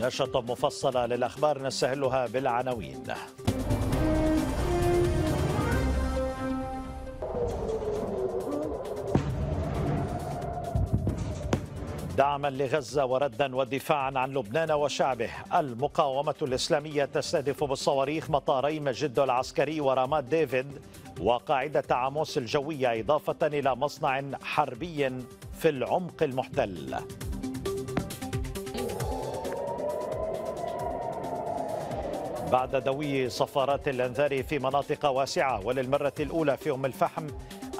نشرة مفصلة للأخبار نستهلها بالعناوين. دعما لغزة وردا ودفاعا عن لبنان وشعبه، المقاومة الإسلامية تستهدف بالصواريخ مطاري مجدو العسكري ورامات ديفيد وقاعدة عاموس الجوية، إضافة إلى مصنع حربي في العمق المحتل. بعد دوي صفارات الانذار في مناطق واسعة وللمرة الأولى في أم الفحم،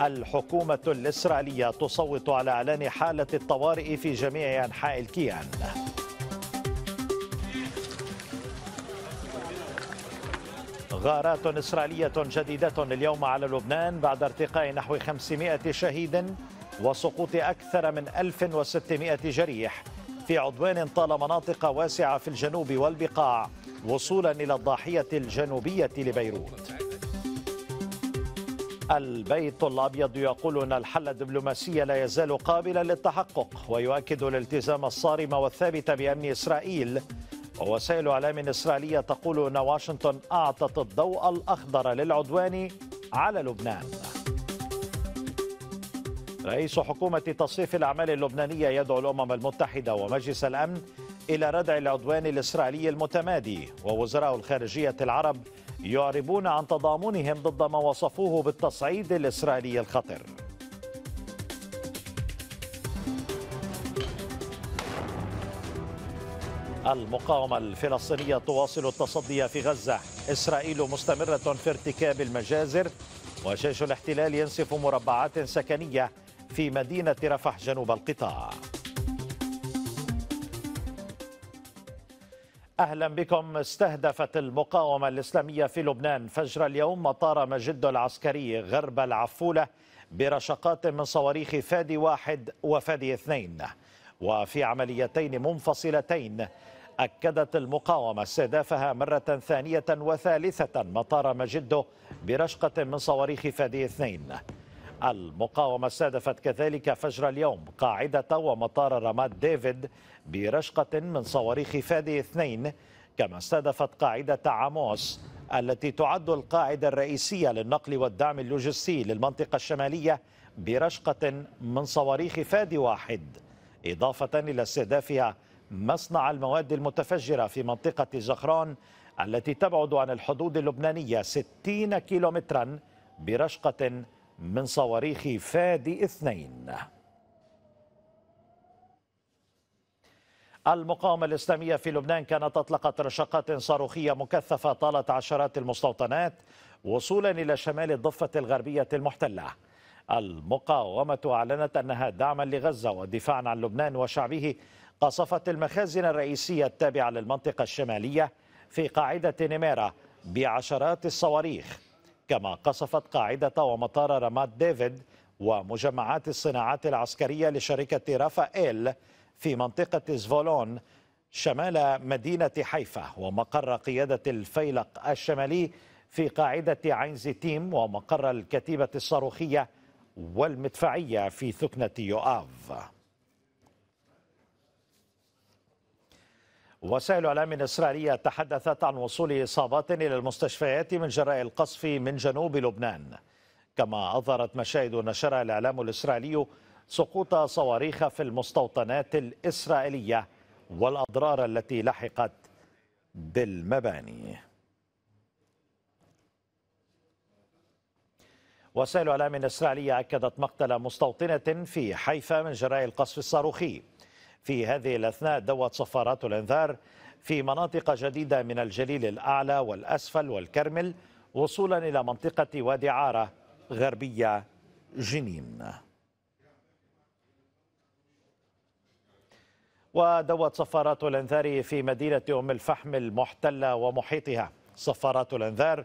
الحكومة الإسرائيلية تصوت على إعلان حالة الطوارئ في جميع أنحاء الكيان. غارات إسرائيلية جديدة اليوم على لبنان بعد ارتقاء نحو 500 شهيد وسقوط أكثر من 1600 جريح في عدوان طال مناطق واسعة في الجنوب والبقاع، وصولا إلى الضاحية الجنوبية لبيروت. البيت الأبيض يقول أن الحل الدبلوماسي لا يزال قابلا للتحقق، ويؤكد الالتزام الصارم والثابت بأمن إسرائيل. ووسائل إعلام إسرائيلية تقول أن واشنطن أعطت الضوء الأخضر للعدوان على لبنان. رئيس حكومة تصريف الأعمال اللبنانية يدعو الأمم المتحدة ومجلس الأمن إلى ردع العدوان الإسرائيلي المتمادي، ووزراء الخارجية العرب يعربون عن تضامنهم ضد ما وصفوه بالتصعيد الإسرائيلي الخطر. المقاومة الفلسطينية تواصل التصدي في غزة، إسرائيل مستمرة في ارتكاب المجازر، وجيش الاحتلال ينسف مربعات سكنية في مدينة رفح جنوب القطاع. أهلا بكم. استهدفت المقاومة الإسلامية في لبنان فجر اليوم مطار مجدو العسكري غرب العفولة برشقات من صواريخ فادي 1 وفادي 2، وفي عمليتين منفصلتين أكدت المقاومة استهدافها مرة ثانية وثالثة مطار مجدو برشقة من صواريخ فادي 2. المقاومة استهدفت كذلك فجر اليوم قاعدة ومطار رامات ديفيد برشقة من صواريخ فادي 2، كما استهدفت قاعدة عاموس التي تعد القاعدة الرئيسية للنقل والدعم اللوجستي للمنطقة الشمالية برشقة من صواريخ فادي 1، إضافة إلى استهدافها مصنع المواد المتفجرة في منطقة زخران التي تبعد عن الحدود اللبنانية 60 كيلومترا برشقة من صواريخ فادي 2. المقاومة الإسلامية في لبنان كانت أطلقت رشقات صاروخية مكثفة طالت عشرات المستوطنات وصولا إلى شمال الضفة الغربية المحتلة. المقاومة أعلنت أنها دعما لغزة ودفاعا عن لبنان وشعبه قصفت المخازن الرئيسية التابعة للمنطقة الشمالية في قاعدة نميرة بعشرات الصواريخ، كما قصفت قاعدة ومطار رامات ديفيد ومجمعات الصناعات العسكرية لشركة رافائيل في منطقة زفولون شمال مدينة حيفا، ومقر قيادة الفيلق الشمالي في قاعدة عين زيتيم، ومقر الكتيبة الصاروخية والمدفعية في ثكنة يوآف. وسائل إعلام إسرائيلية تحدثت عن وصول إصابات إلى المستشفيات من جراء القصف من جنوب لبنان، كما أظهرت مشاهد نشرها الإعلام الإسرائيلي سقوط صواريخ في المستوطنات الإسرائيلية والأضرار التي لحقت بالمباني. وسائل إعلام إسرائيلية أكدت مقتل مستوطنة في حيفا من جراء القصف الصاروخي. في هذه الأثناء دوت صفارات الإنذار في مناطق جديدة من الجليل الأعلى والأسفل والكرمل، وصولا إلى منطقة وادي عارة غربية جنين. ودوت صفارات الإنذار في مدينة أم الفحم المحتلة ومحيطها. صفارات الإنذار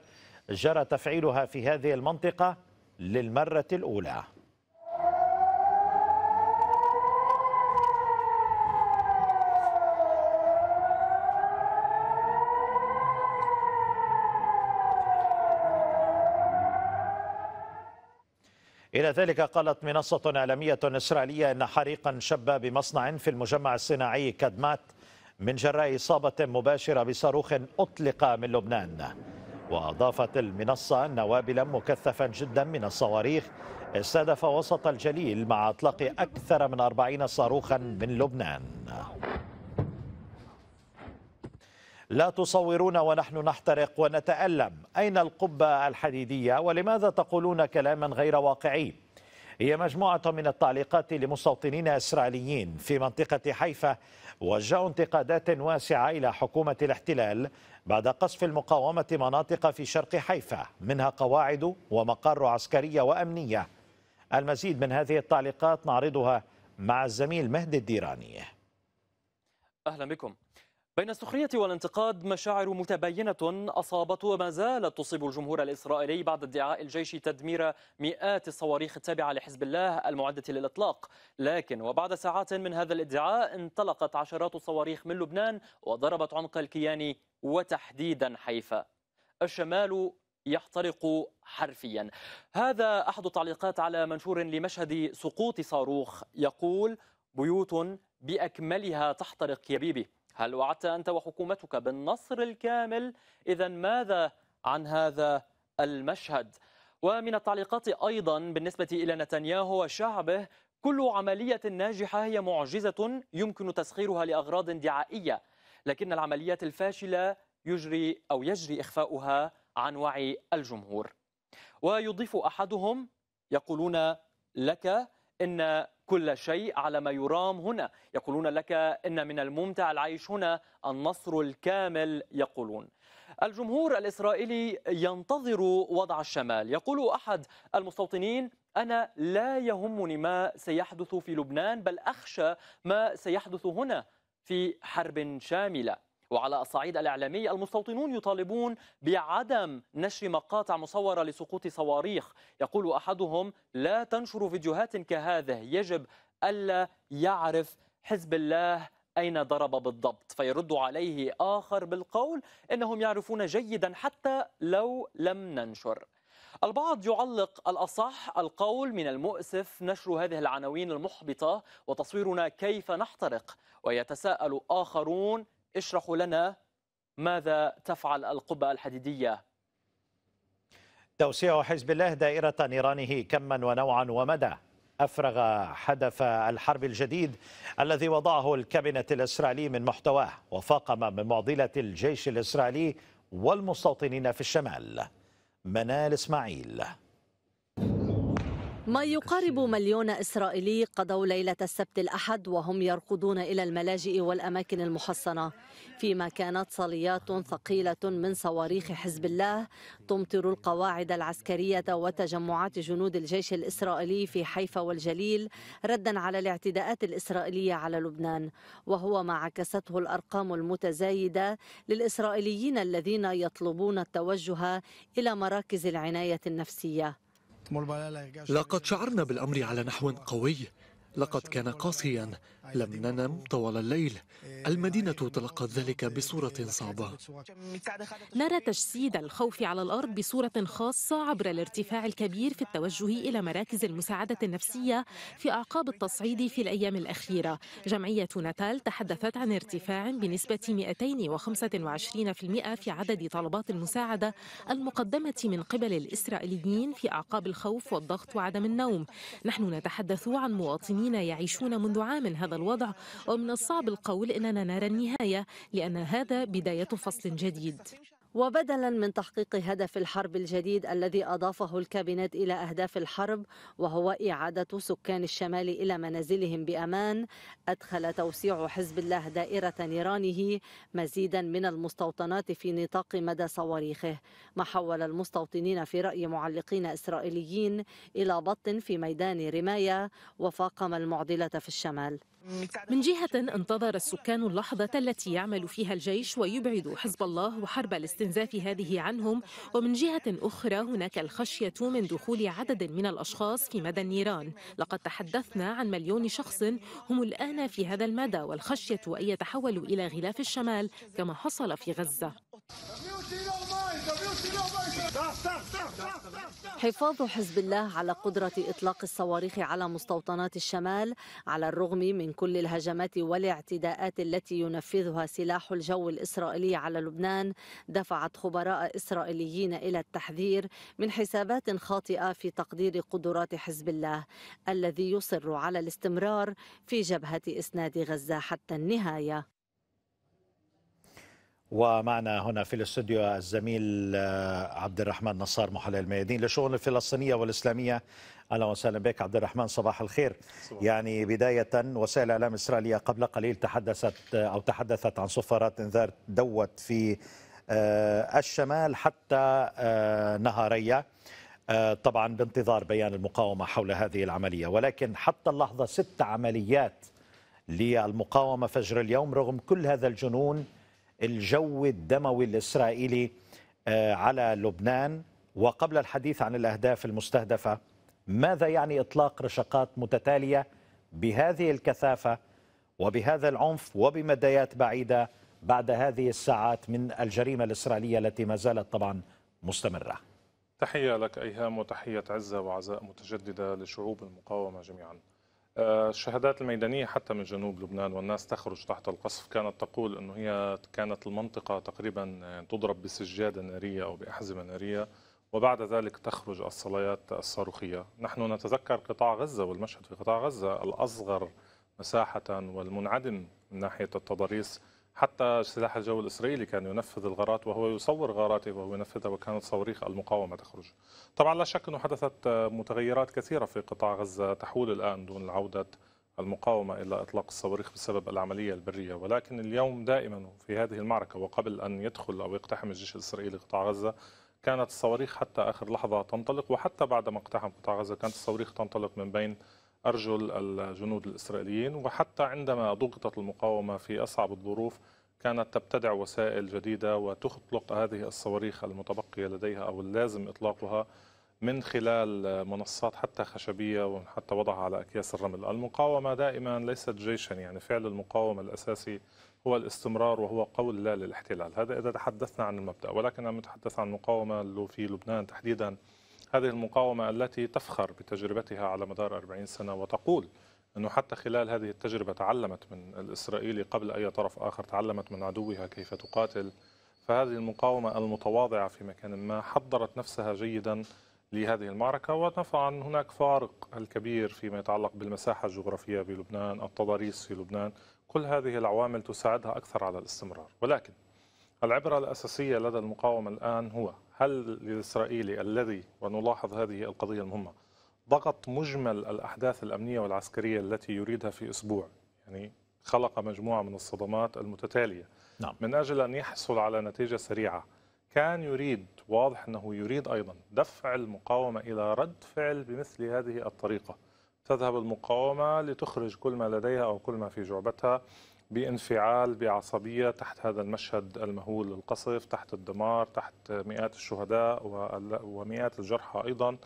جرى تفعيلها في هذه المنطقة للمرة الأولى. إلى ذلك قالت منصة إعلامية إسرائيلية أن حريقا شب بمصنع في المجمع الصناعي كدمات من جراء إصابة مباشرة بصاروخ أطلق من لبنان. وأضافت المنصة أن وابلا مكثفا جدا من الصواريخ استهدف وسط الجليل مع إطلاق أكثر من 40 صاروخا من لبنان. لا تصورون ونحن نحترق ونتألم. أين القبة الحديدية ولماذا تقولون كلاما غير واقعي؟ هي مجموعة من التعليقات لمستوطنين إسرائيليين في منطقة حيفا وجهوا انتقادات واسعة إلى حكومة الاحتلال بعد قصف المقاومة مناطق في شرق حيفا منها قواعد ومقر عسكرية وأمنية. المزيد من هذه التعليقات نعرضها مع الزميل مهدي الديراني. أهلا بكم. بين السخرية والانتقاد مشاعر متباينة أصابت وما زالت تصيب الجمهور الإسرائيلي بعد ادعاء الجيش تدمير مئات الصواريخ التابعة لحزب الله المعدة للإطلاق، لكن وبعد ساعات من هذا الادعاء انطلقت عشرات الصواريخ من لبنان وضربت عنق الكيان وتحديدا حيفا. الشمال يحترق حرفيا. هذا أحد التعليقات على منشور لمشهد سقوط صاروخ يقول: بيوت بأكملها تحترق يا بيبي، هل وعدت أنت وحكومتك بالنصر الكامل؟ إذا ماذا عن هذا المشهد؟ ومن التعليقات أيضا بالنسبة إلى نتنياهو وشعبه: كل عملية ناجحة هي معجزة يمكن تسخيرها لأغراض دعائية، لكن العمليات الفاشلة يجري إخفاؤها عن وعي الجمهور. ويضيف أحدهم: يقولون لك إن كل شيء على ما يرام هنا، يقولون لك إن من الممتع العيش هنا، النصر الكامل يقولون. الجمهور الإسرائيلي ينتظر وضع الشمال. يقول أحد المستوطنين: أنا لا يهمني ما سيحدث في لبنان، بل أخشى ما سيحدث هنا في حرب شاملة. وعلى الصعيد الإعلامي المستوطنون يطالبون بعدم نشر مقاطع مصورة لسقوط صواريخ. يقول أحدهم: لا تنشروا فيديوهات كهذه، يجب ألا يعرف حزب الله أين ضرب بالضبط. فيرد عليه آخر بالقول: إنهم يعرفون جيدا حتى لو لم ننشر. البعض يعلق الأصح القول: من المؤسف نشر هذه العناوين المحبطة وتصويرنا كيف نحترق. ويتساءل آخرون: اشرحوا لنا ماذا تفعل القبة الحديدية؟ توسيع حزب الله دائرة نيرانه كما ونوعا ومدى أفرغ حدث الحرب الجديد الذي وضعه الكابينة الإسرائيلي من محتواه وفاقم من معضلة الجيش الإسرائيلي والمستوطنين في الشمال. منال إسماعيل. ما يقارب 1,000,000 إسرائيلي قضوا ليلة السبت الأحد وهم يركضون إلى الملاجئ والأماكن المحصنة، فيما كانت صليات ثقيلة من صواريخ حزب الله تمطر القواعد العسكرية وتجمعات جنود الجيش الإسرائيلي في حيفا والجليل ردا على الاعتداءات الإسرائيلية على لبنان، وهو ما عكسته الأرقام المتزايدة للإسرائيليين الذين يطلبون التوجه إلى مراكز العناية النفسية. لقد شعرنا بالأمر على نحو قوي، لقد كان قاسيا، لم ننم طوال الليل، المدينة تلقت ذلك بصورة صعبة. نرى تجسيد الخوف على الأرض بصورة خاصة عبر الارتفاع الكبير في التوجه إلى مراكز المساعدة النفسية في أعقاب التصعيد في الأيام الأخيرة. جمعية ناتال تحدثت عن ارتفاع بنسبة 225% في عدد طلبات المساعدة المقدمة من قبل الإسرائيليين في أعقاب الخوف والضغط وعدم النوم. نحن نتحدث عن مواطنين يعيشون منذ عام هذا الوضع، ومن الصعب القول إننا نرى النهاية لأن هذا بداية فصل جديد. وبدلا من تحقيق هدف الحرب الجديد الذي أضافه الكابينت إلى أهداف الحرب وهو إعادة سكان الشمال إلى منازلهم بأمان، أدخل توسيع حزب الله دائرة نيرانه مزيدا من المستوطنات في نطاق مدى صواريخه، ما حول المستوطنين في رأي معلقين إسرائيليين إلى بط في ميدان رماية وفاقم المعضلة في الشمال. من جهة انتظر السكان اللحظة التي يعمل فيها الجيش ويبعد حزب الله وحرب الاستنزاف هذه عنهم، ومن جهة أخرى هناك الخشية من دخول عدد من الأشخاص في مدى النيران. لقد تحدثنا عن 1,000,000 شخص هم الآن في هذا المدى، والخشية أن يتحولوا إلى غلاف الشمال كما حصل في غزة. حفاظ حزب الله على قدرة إطلاق الصواريخ على مستوطنات الشمال على الرغم من كل الهجمات والاعتداءات التي ينفذها سلاح الجو الإسرائيلي على لبنان دفعت خبراء إسرائيليين إلى التحذير من حسابات خاطئة في تقدير قدرات حزب الله الذي يصر على الاستمرار في جبهة إسناد غزة حتى النهاية. ومعنا هنا في الاستوديو الزميل عبد الرحمن نصار محلل ميادين للشؤون الفلسطينية والإسلامية. أهلا وسهلا بك عبد الرحمن، صباح الخير. يعني بداية، وسائل الإعلام الإسرائيلية قبل قليل تحدثت عن صفارات إنذار دوت في الشمال حتى نهارية، طبعا بانتظار بيان المقاومة حول هذه العملية، ولكن حتى اللحظة 6 عمليات للمقاومة فجر اليوم رغم كل هذا الجنون، الجو الدموي الإسرائيلي على لبنان. وقبل الحديث عن الأهداف المستهدفة، ماذا يعني إطلاق رشقات متتالية بهذه الكثافة وبهذا العنف وبمدايات بعيدة بعد هذه الساعات من الجريمة الإسرائيلية التي ما زالت طبعا مستمرة؟ تحية لك أيهام، وتحية عزة وعزاء متجددة لشعوب المقاومة جميعا. الشهادات الميدانية حتى من جنوب لبنان والناس تخرج تحت القصف كانت تقول أنه هي كانت المنطقة تقريبا تضرب بسجادة نارية أو بأحزمة نارية، وبعد ذلك تخرج الصليات الصاروخية. نحن نتذكر قطاع غزة والمشهد في قطاع غزة الأصغر مساحة والمنعدم من ناحية التضاريس، حتى سلاح الجو الإسرائيلي كان ينفذ الغارات وهو يصور غاراته وهو ينفذها، وكانت صواريخ المقاومة تخرج. طبعا لا شك أنه حدثت متغيرات كثيرة في قطاع غزة تحول الآن دون عودة المقاومة إلى إطلاق الصواريخ بسبب العملية البرية، ولكن اليوم دائما في هذه المعركة وقبل أن يدخل أو يقتحم الجيش الإسرائيلي قطاع غزة كانت الصواريخ حتى آخر لحظة تنطلق، وحتى بعد ما اقتحم قطاع غزة كانت الصواريخ تنطلق من بين أرجل الجنود الإسرائيليين. وحتى عندما ضغطت المقاومة في أصعب الظروف كانت تبتدع وسائل جديدة وتطلق هذه الصواريخ المتبقية لديها أو اللازم إطلاقها من خلال منصات حتى خشبية وحتى وضعها على أكياس الرمل. المقاومة دائما ليست جيشا، يعني فعل المقاومة الأساسي هو الاستمرار وهو قول لا للاحتلال، هذا إذا تحدثنا عن المبدأ. ولكن عم نتحدث عن المقاومة في لبنان تحديدا، هذه المقاومة التي تفخر بتجربتها على مدار 40 سنة وتقول أنه حتى خلال هذه التجربة تعلمت من الإسرائيلي قبل أي طرف آخر، تعلمت من عدوها كيف تقاتل. فهذه المقاومة المتواضعة في مكان ما حضرت نفسها جيدا لهذه المعركة. وطبعا هناك فارق الكبير فيما يتعلق بالمساحة الجغرافية في لبنان، التضاريس في لبنان، كل هذه العوامل تساعدها أكثر على الاستمرار. ولكن العبرة الأساسية لدى المقاومة الآن هو هل الإسرائيلي الذي، ونلاحظ هذه القضية المهمة، ضغط مجمل الأحداث الأمنية والعسكرية التي يريدها في أسبوع، يعني خلق مجموعة من الصدمات المتتالية من أجل أن يحصل على نتيجة سريعة، كان يريد، واضح أنه يريد أيضا دفع المقاومة إلى رد فعل بمثل هذه الطريقة. تذهب المقاومة لتخرج كل ما لديها أو كل ما في جعبتها بانفعال بعصبية تحت هذا المشهد المهول للقصف، تحت الدمار، تحت مئات الشهداء ومئات الجرحى أيضا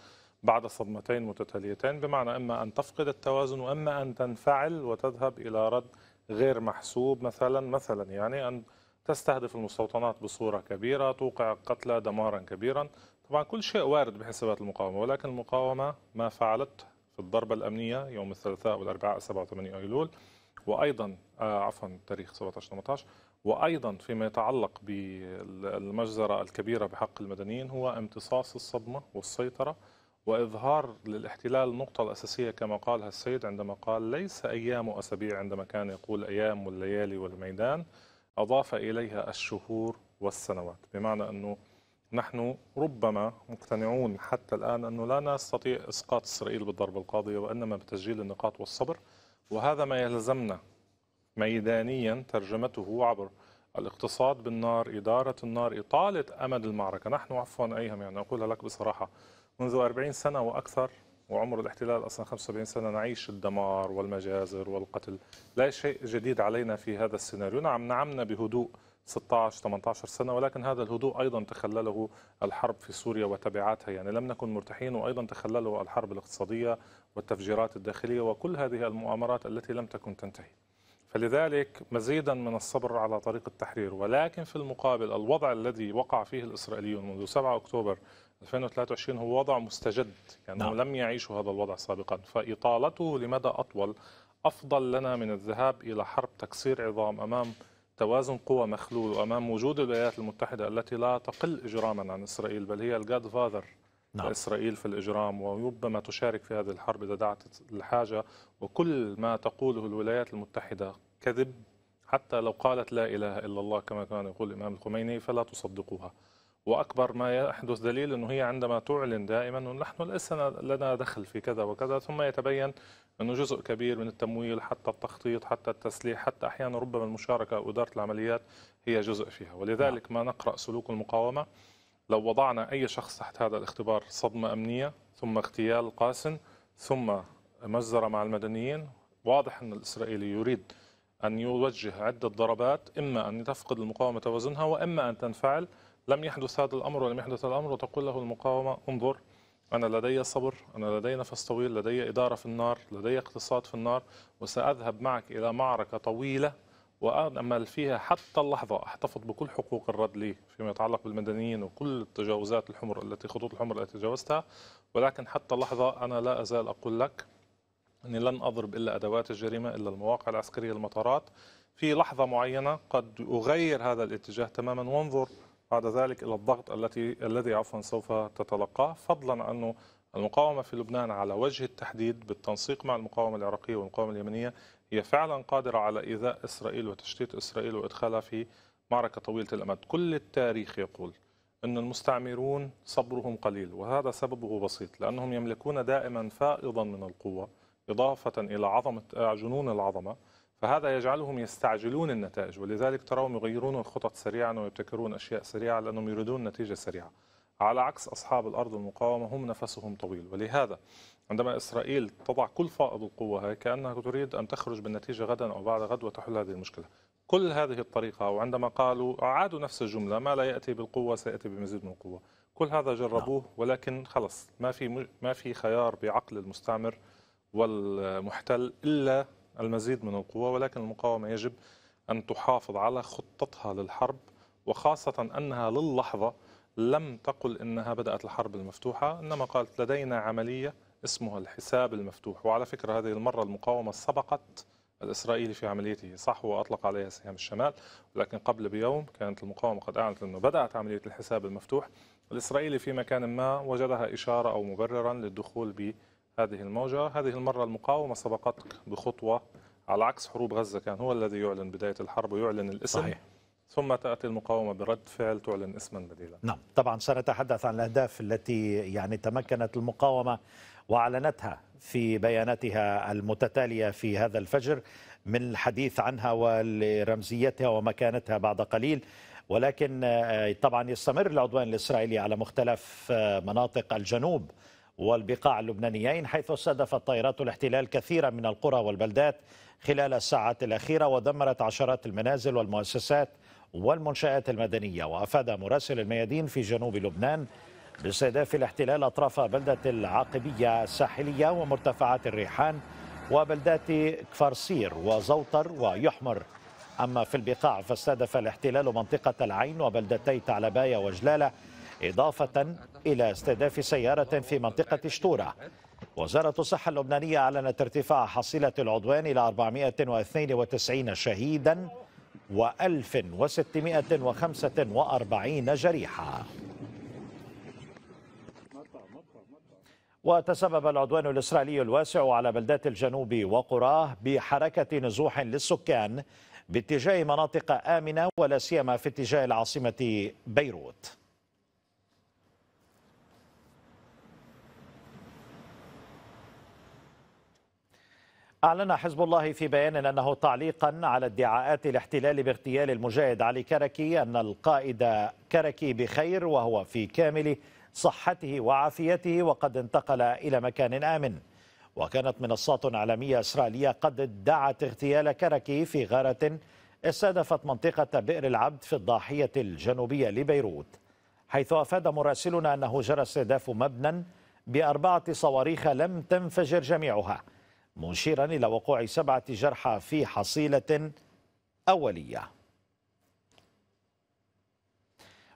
بعد صدمتين متتاليتين، بمعنى إما أن تفقد التوازن وإما أن تنفعل وتذهب إلى رد غير محسوب، مثلا يعني أن تستهدف المستوطنات بصورة كبيرة، توقع قتلى دمارا كبيرا. طبعا كل شيء وارد بحسابات المقاومة، ولكن المقاومة ما فعلت في الضربة الأمنية يوم الثلاثاء والأربعاء 7 و 8 أيلول، وأيضا عفوا تاريخ 17 18، وأيضا فيما يتعلق بالمجزرة الكبيرة بحق المدنيين هو امتصاص الصدمة والسيطرة وإظهار للاحتلال النقطة الأساسية كما قالها السيد عندما قال ليس أيام وأسابيع، عندما كان يقول أيام والليالي والميدان أضاف إليها الشهور والسنوات. بمعنى أنه نحن ربما مقتنعون حتى الآن أنه لا نستطيع إسقاط إسرائيل بالضربة القاضية وإنما بتسجيل النقاط والصبر، وهذا ما يلزمنا ميدانيا ترجمته عبر الاقتصاد بالنار، إدارة النار، إطالة أمد المعركة. نحن عفوا أيهم، يعني أقولها لك بصراحة، منذ 40 سنة وأكثر وعمر الاحتلال أصلا 75 سنة نعيش الدمار والمجازر والقتل، لا شيء جديد علينا في هذا السيناريو. نعم نعمنا بهدوء 16 18 سنة، ولكن هذا الهدوء أيضا تخلله الحرب في سوريا وتبعاتها، يعني لم نكن مرتاحين، وأيضا تخلله الحرب الاقتصادية والتفجيرات الداخلية وكل هذه المؤامرات التي لم تكن تنتهي. فلذلك مزيدا من الصبر على طريق التحرير. ولكن في المقابل الوضع الذي وقع فيه الإسرائيليون منذ 7 أكتوبر 2023 هو وضع مستجد، يعني نعم. لم يعيشوا هذا الوضع سابقا، فإطالته لمدى أطول أفضل لنا من الذهاب إلى حرب تكسير عظام أمام توازن قوى مخلول وأمام وجود الولايات المتحدة التي لا تقل إجراما عن إسرائيل، بل هي الجاد فاذر نعم. إسرائيل في الإجرام، وربما تشارك في هذه الحرب إذا دعت الحاجة. وكل ما تقوله الولايات المتحدة كذب، حتى لو قالت لا إله إلا الله كما كان يقول الإمام الخميني فلا تصدقوها. وأكبر ما يحدث دليل أنه هي عندما تعلن دائما أنه نحن ليس لنا دخل في كذا وكذا، ثم يتبين أنه جزء كبير من التمويل حتى التخطيط حتى التسليح حتى أحيانا ربما المشاركة أو إدارة العمليات هي جزء فيها. ولذلك ما نقرأ سلوك المقاومة، لو وضعنا أي شخص تحت هذا الاختبار، صدمة أمنية ثم اغتيال قاسٍ ثم مجزرة مع المدنيين، واضح أن الإسرائيلي يريد أن يوجه عدة ضربات، إما أن تفقد المقاومة توازنها وإما أن تنفعل. لم يحدث هذا الأمر ولم يحدث الأمر، وتقول له المقاومة انظر أنا لدي صبر، أنا لدي نفس طويل، لدي إدارة في النار، لدي اقتصاد في النار، وسأذهب معك إلى معركة طويلة وأمل فيها حتى اللحظة أحتفظ بكل حقوق الرد لي فيما يتعلق بالمدنيين وكل التجاوزات الحمر التي خطوط الحمر التي تجاوزتها، ولكن حتى اللحظة أنا لا أزال أقول لك أني لن أضرب إلا أدوات الجريمة، إلا المواقع العسكرية، المطارات. في لحظة معينة قد أغير هذا الاتجاه تماما، وانظر بعد ذلك إلى الضغط الذي سوف تتلقاه، فضلا أنه المقاومة في لبنان على وجه التحديد بالتنسيق مع المقاومة العراقية والمقاومة اليمنية هي فعلا قادرة على إيذاء إسرائيل وتشتيت إسرائيل وإدخالها في معركة طويلة الأمد. كل التاريخ يقول أن المستعمرون صبرهم قليل، وهذا سببه بسيط، لأنهم يملكون دائما فائضا من القوة إضافة إلى عظمة جنون العظمة، فهذا يجعلهم يستعجلون النتائج. ولذلك تراهم يغيرون الخطط سريعا ويبتكرون أشياء سريعة لأنهم يريدون نتيجة سريعة، على عكس أصحاب الأرض المقاومة هم نفسهم طويل. ولهذا عندما إسرائيل تضع كل فائض القوة كأنها تريد أن تخرج بالنتيجة غدا أو بعد غد وتحل هذه المشكلة. كل هذه الطريقة، وعندما قالوا أعادوا نفس الجملة، ما لا يأتي بالقوة سيأتي بمزيد من القوة، كل هذا جربوه، ولكن خلص ما في خيار بعقل المستعمر والمحتل إلا المزيد من القوة. ولكن المقاومة يجب أن تحافظ على خطتها للحرب، وخاصة أنها للحظة لم تقل إنها بدأت الحرب المفتوحة، إنما قالت لدينا عملية اسمها الحساب المفتوح. وعلى فكرة هذه المرة المقاومة سبقت الإسرائيلي في عمليته، صح وأطلق عليها سهام الشمال، ولكن قبل بيوم كانت المقاومة قد أعلنت أنه بدأت عملية الحساب المفتوح. الإسرائيلي في مكان ما وجدها إشارة أو مبررا للدخول بهذه الموجة. هذه المرة المقاومة سبقتك بخطوة، على عكس حروب غزة كان هو الذي يعلن بداية الحرب ويعلن الاسم، صحيح. ثم تأتي المقاومة برد فعل تعلن اسما بديلا. نعم طبعا سنتحدث عن الأهداف التي يعني تمكنت المقاومة وأعلنتها في بياناتها المتتالية في هذا الفجر، من الحديث عنها ورمزيتها ومكانتها بعد قليل. ولكن طبعا يستمر العدوان الإسرائيلي على مختلف مناطق الجنوب والبقاع اللبنانيين، حيث استهدفت طائرات الاحتلال كثيرا من القرى والبلدات خلال الساعات الأخيرة، ودمرت عشرات المنازل والمؤسسات والمنشآت المدنية. وأفاد مراسل الميادين في جنوب لبنان باستهداف الاحتلال أطراف بلدة العاقبية الساحلية ومرتفعات الريحان وبلدات كفارسير وزوطر ويحمر. أما في البقاع فاستهدف الاحتلال منطقة العين وبلدتي تعلباية وجلالة، إضافة إلى استهداف سيارة في منطقة شتورة. وزارة الصحة اللبنانية أعلنت ارتفاع حصيلة العدوان إلى 492 شهيدا و1645 جريحة. وتسبب العدوان الإسرائيلي الواسع على بلدات الجنوب وقراه بحركة نزوح للسكان باتجاه مناطق آمنة، ولا سيما في اتجاه العاصمة بيروت. أعلن حزب الله في بيان أنه تعليقا على ادعاءات الاحتلال باغتيال المجاهد علي كركي أن القائد كركي بخير وهو في كامل صحته وعافيته وقد انتقل إلى مكان آمن. وكانت منصات إعلامية إسرائيلية قد ادعت اغتيال كركي في غارة استهدفت منطقة بئر العبد في الضاحية الجنوبية لبيروت، حيث أفاد مراسلنا أنه جرى استهداف مبنى ب4 صواريخ لم تنفجر جميعها، مشيرا إلى وقوع 7 جرحى في حصيلة أولية.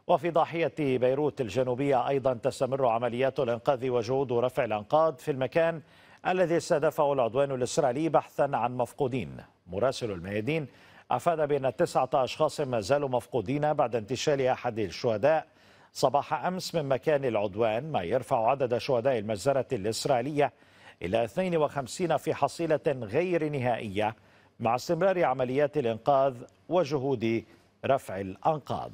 وفي ضاحية بيروت الجنوبية أيضا تستمر عمليات الإنقاذ وجهود رفع الأنقاض في المكان الذي استهدفه العدوان الإسرائيلي بحثا عن مفقودين. مراسل الميادين أفاد بأن 9 أشخاص ما زالوا مفقودين بعد انتشال أحد الشهداء صباح أمس من مكان العدوان، ما يرفع عدد شهداء المجزرة الإسرائيلية إلى 52 في حصيلة غير نهائية مع استمرار عمليات الإنقاذ وجهود رفع الأنقاض.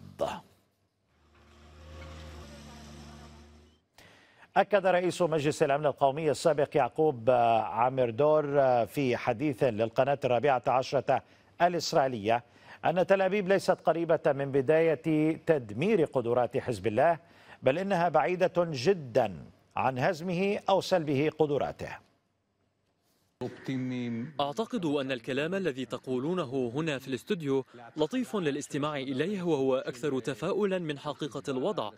أكد رئيس مجلس الأمن القومي السابق يعقوب عميدور في حديث للقناة 14 الإسرائيلية أن تل أبيب ليست قريبة من بداية تدمير قدرات حزب الله، بل إنها بعيدة جدا عن هزمه أو سلبه قدراته. أعتقد أن الكلام الذي تقولونه هنا في الاستوديو لطيف للاستماع إليه، وهو أكثر تفاؤلا من حقيقة الوضع.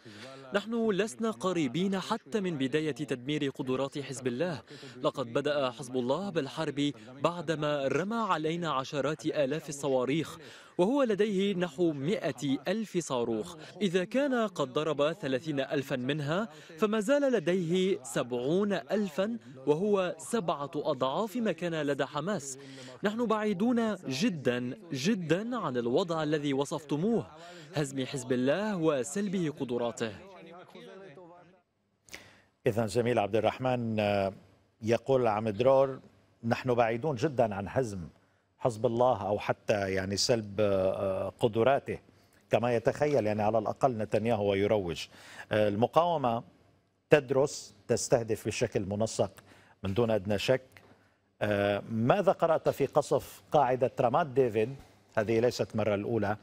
نحن لسنا قريبين حتى من بداية تدمير قدرات حزب الله. لقد بدأ حزب الله بالحرب بعدما رمى علينا عشرات آلاف الصواريخ، وهو لديه نحو 100,000 صاروخ. إذا كان قد ضرب 30,000 منها، فما زال لديه 70,000، وهو 7 أضعاف ما كان لدى حماس. نحن بعيدون جدا جدا عن الوضع الذي وصفتموه، هزم حزب الله وسلبه قدراته. إذا زميل عبد الرحمن يقول عميدور نحن بعيدون جدا عن هزم حزب الله أو حتى يعني سلب قدراته كما يتخيل يعني على الأقل نتنياهو ويروج. المقاومة تدرس، تستهدف بشكل منسق من دون أدنى شك. ماذا قرأت في قصف قاعدة رامات ديفيد؟ هذه ليست مرة الأولى،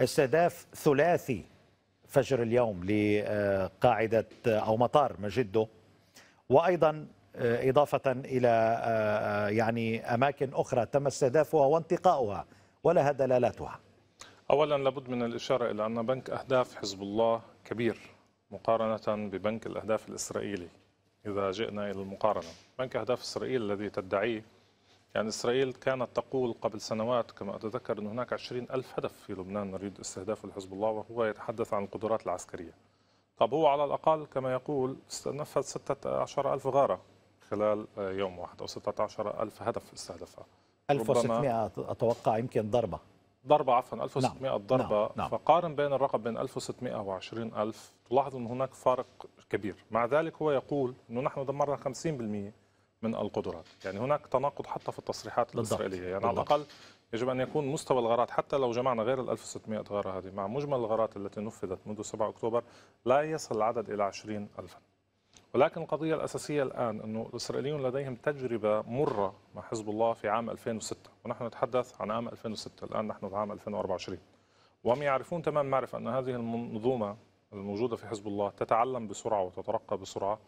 استهداف ثلاثي فجر اليوم لقاعدة أو مطار مجدو، وأيضا إضافة إلى يعني أماكن أخرى تم استهدافها وانتقاؤها ولها دلالاتها. أولا لابد من الإشارة إلى أن بنك أهداف حزب الله كبير مقارنة ببنك الأهداف الإسرائيلي. إذا جئنا إلى المقارنة، بنك أهداف إسرائيل الذي تدعيه، يعني إسرائيل كانت تقول قبل سنوات كما أتذكر أن هناك 20,000 هدف في لبنان نريد استهدافه لحزب الله، وهو يتحدث عن القدرات العسكرية. طب هو على الأقل كما يقول نفذ 16,000 غارة خلال يوم واحد أو 16,000 هدف استهدفها. 1600 أتوقع يمكن ضربة عفوا 1600 ضربة. نعم. فقارن بين الرقم بين 1600 و20,000 تلاحظ أن هناك فارق كبير. مع ذلك هو يقول أنه نحن دمرنا 50% من القدرات. يعني هناك تناقض حتى في التصريحات بالضبط. الإسرائيلية يعني بالضبط. على الأقل يجب أن يكون مستوى الغارات حتى لو جمعنا غير 1600 غارة هذه مع مجمل الغارات التي نفذت منذ 7 أكتوبر لا يصل العدد إلى 20,000. ولكن القضية الأساسية الآن أنه الإسرائيليون لديهم تجربة مرة مع حزب الله في عام 2006، ونحن نتحدث عن عام 2006، الآن نحن في عام 2024، وهم يعرفون تمام معرفة أن هذه المنظومة الموجودة في حزب الله تتعلم بسرعة وتترقى بسرعة،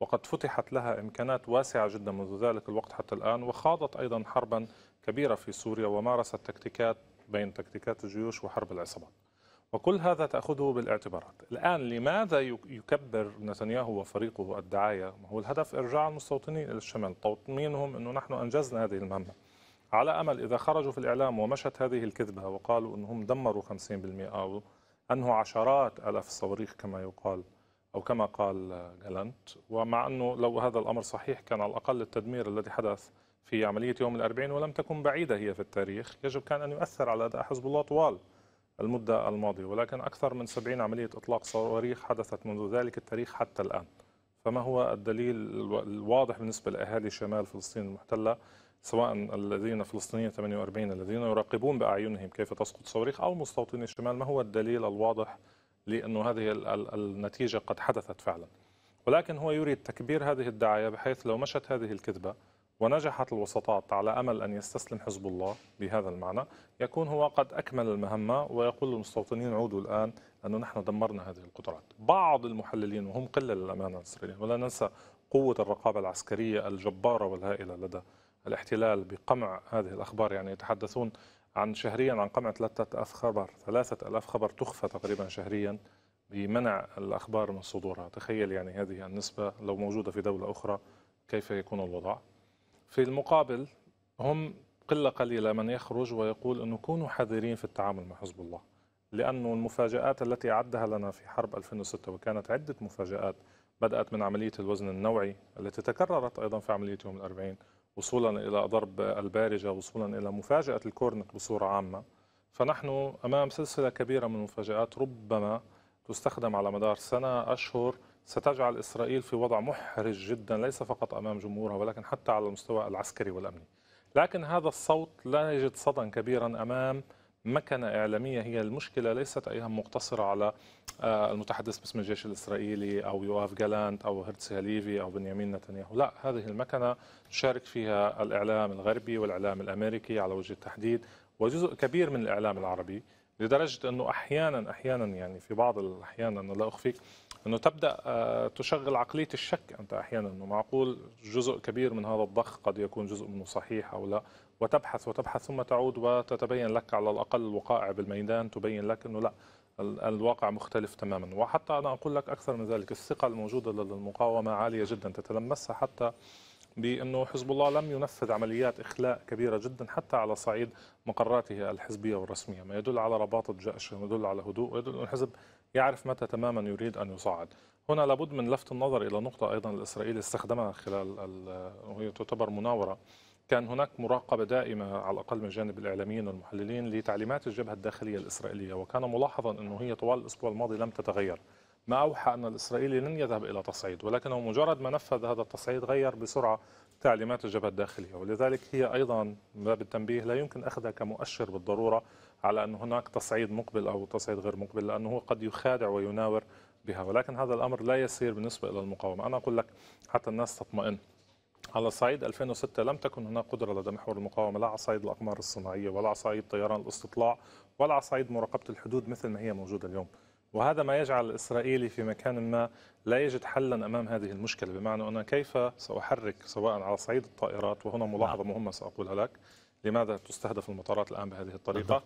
وقد فتحت لها إمكانات واسعة جدا منذ ذلك الوقت حتى الآن، وخاضت أيضا حربا كبيرة في سوريا ومارست تكتيكات بين تكتيكات الجيوش وحرب العصابات. وكل هذا تأخذه بالاعتبارات. الآن لماذا يكبر نتنياهو وفريقه الدعاية؟ هو الهدف إرجاع المستوطنين إلى الشمال، تطمينهم أنه نحن أنجزنا هذه المهمة، على أمل إذا خرجوا في الإعلام ومشت هذه الكذبة وقالوا أنهم دمروا 50% أو أنهوا عشرات ألاف الصواريخ كما يقال أو كما قال غالانت. ومع أنه لو هذا الأمر صحيح كان على الأقل التدمير الذي حدث في عملية يوم الأربعين ولم تكن بعيدة هي في التاريخ يجب كان أن يؤثر على أداء حزب الله طوال المدة الماضية، ولكن أكثر من 70 عملية إطلاق صواريخ حدثت منذ ذلك التاريخ حتى الآن. فما هو الدليل الواضح بالنسبة لأهالي شمال فلسطين المحتلة، سواء الذين فلسطينيين 48 الذين يراقبون بأعينهم كيف تسقط صواريخ أو مستوطني الشمال، ما هو الدليل الواضح لأن هذه النتيجة قد حدثت فعلا؟ ولكن هو يريد تكبير هذه الدعاية بحيث لو مشت هذه الكذبة ونجحت الوسطات على أمل أن يستسلم حزب الله بهذا المعنى يكون هو قد أكمل المهمة ويقول للمستوطنين عودوا الآن أنه نحن دمرنا هذه القدرات. بعض المحللين وهم قلة للأمانة الإسرائيليين، ولا ننسى قوة الرقابة العسكرية الجبارة والهائلة لدى الاحتلال بقمع هذه الأخبار، يعني يتحدثون عن شهريا عن قمع 3,000 خبر، 3,000 خبر تخفى تقريبا شهريا بمنع الأخبار من صدورها. تخيل يعني هذه النسبة لو موجودة في دولة أخرى كيف يكون الوضع. في المقابل هم قلة قليلة من يخرج ويقول أنه كونوا حذرين في التعامل مع حزب الله، لأنه المفاجآت التي أعدها لنا في حرب 2006، وكانت عدة مفاجآت، بدأت من عملية الوزن النوعي التي تكررت أيضا في عملية يوم الأربعين، وصولا إلى ضرب البارجة، وصولا إلى مفاجأة الكورنت بصورة عامة. فنحن أمام سلسلة كبيرة من المفاجآت ربما تستخدم على مدار سنة أشهر، ستجعل إسرائيل في وضع محرج جدا، ليس فقط أمام جمهورها ولكن حتى على المستوى العسكري والأمني. لكن هذا الصوت لا يجد صدى كبيرا أمام مكنة إعلامية. هي المشكلة ليست أيضا مقتصرة على المتحدث باسم الجيش الإسرائيلي أو يوآف غالانت أو هارتسي هليفي أو بنيامين نتنياهو، لا، هذه المكنة شارك فيها الإعلام الغربي والإعلام الأمريكي على وجه التحديد، وجزء كبير من الإعلام العربي، لدرجة أنه أحيانا يعني في بعض الأحيان، أنا لا أخفيك، أنه تبدأ تشغل عقلية الشك أنت أحيانا، أنه معقول جزء كبير من هذا الضخ قد يكون جزء منه صحيح أو لا، وتبحث وتبحث ثم تعود وتتبين لك على الأقل الوقائع بالميدان تبين لك أنه لا، الواقع مختلف تماما. وحتى أنا أقول لك أكثر من ذلك، الثقة الموجودة للمقاومة عالية جدا، تتلمسها حتى بأنه حزب الله لم ينفذ عمليات إخلاء كبيرة جدا حتى على صعيد مقراته الحزبية والرسمية، ما يدل على رباط الجأش، ويدل على هدوء، ويدل أن الحزب يعرف متى تماما يريد أن يصعد. هنا لابد من لفت النظر إلى نقطة أيضا الإسرائيلي استخدمها خلال وهي تعتبر مناورة، كان هناك مراقبة دائمة على الأقل من جانب الإعلاميين والمحللين لتعليمات الجبهة الداخلية الإسرائيلية، وكان ملاحظا أنه هي طوال الأسبوع الماضي لم تتغير، ما أوحى أن الإسرائيلي لن يذهب إلى تصعيد، ولكنه مجرد ما نفذ هذا التصعيد غير بسرعة تعليمات الجبهة الداخلية. ولذلك هي أيضا باب التنبيه لا يمكن أخذها كمؤشر بالضرورة على أن هناك تصعيد مقبل أو تصعيد غير مقبل، لأنه هو قد يخادع ويناور بها، ولكن هذا الأمر لا يسير بالنسبة إلى المقاومة. أنا أقول لك حتى الناس تطمئن، على صعيد 2006 لم تكن هناك قدرة لدى محور المقاومة، لا على صعيد الأقمار الصناعية، ولا على صعيد طيران الاستطلاع، ولا على صعيد مراقبة الحدود مثل ما هي موجودة اليوم. وهذا ما يجعل الإسرائيلي في مكان ما لا يجد حلا أمام هذه المشكلة، بمعنى أنا كيف سأحرك سواء على صعيد الطائرات، وهنا ملاحظة مهمة سأقولها لك، لماذا تستهدف المطارات الآن بهذه الطريقة؟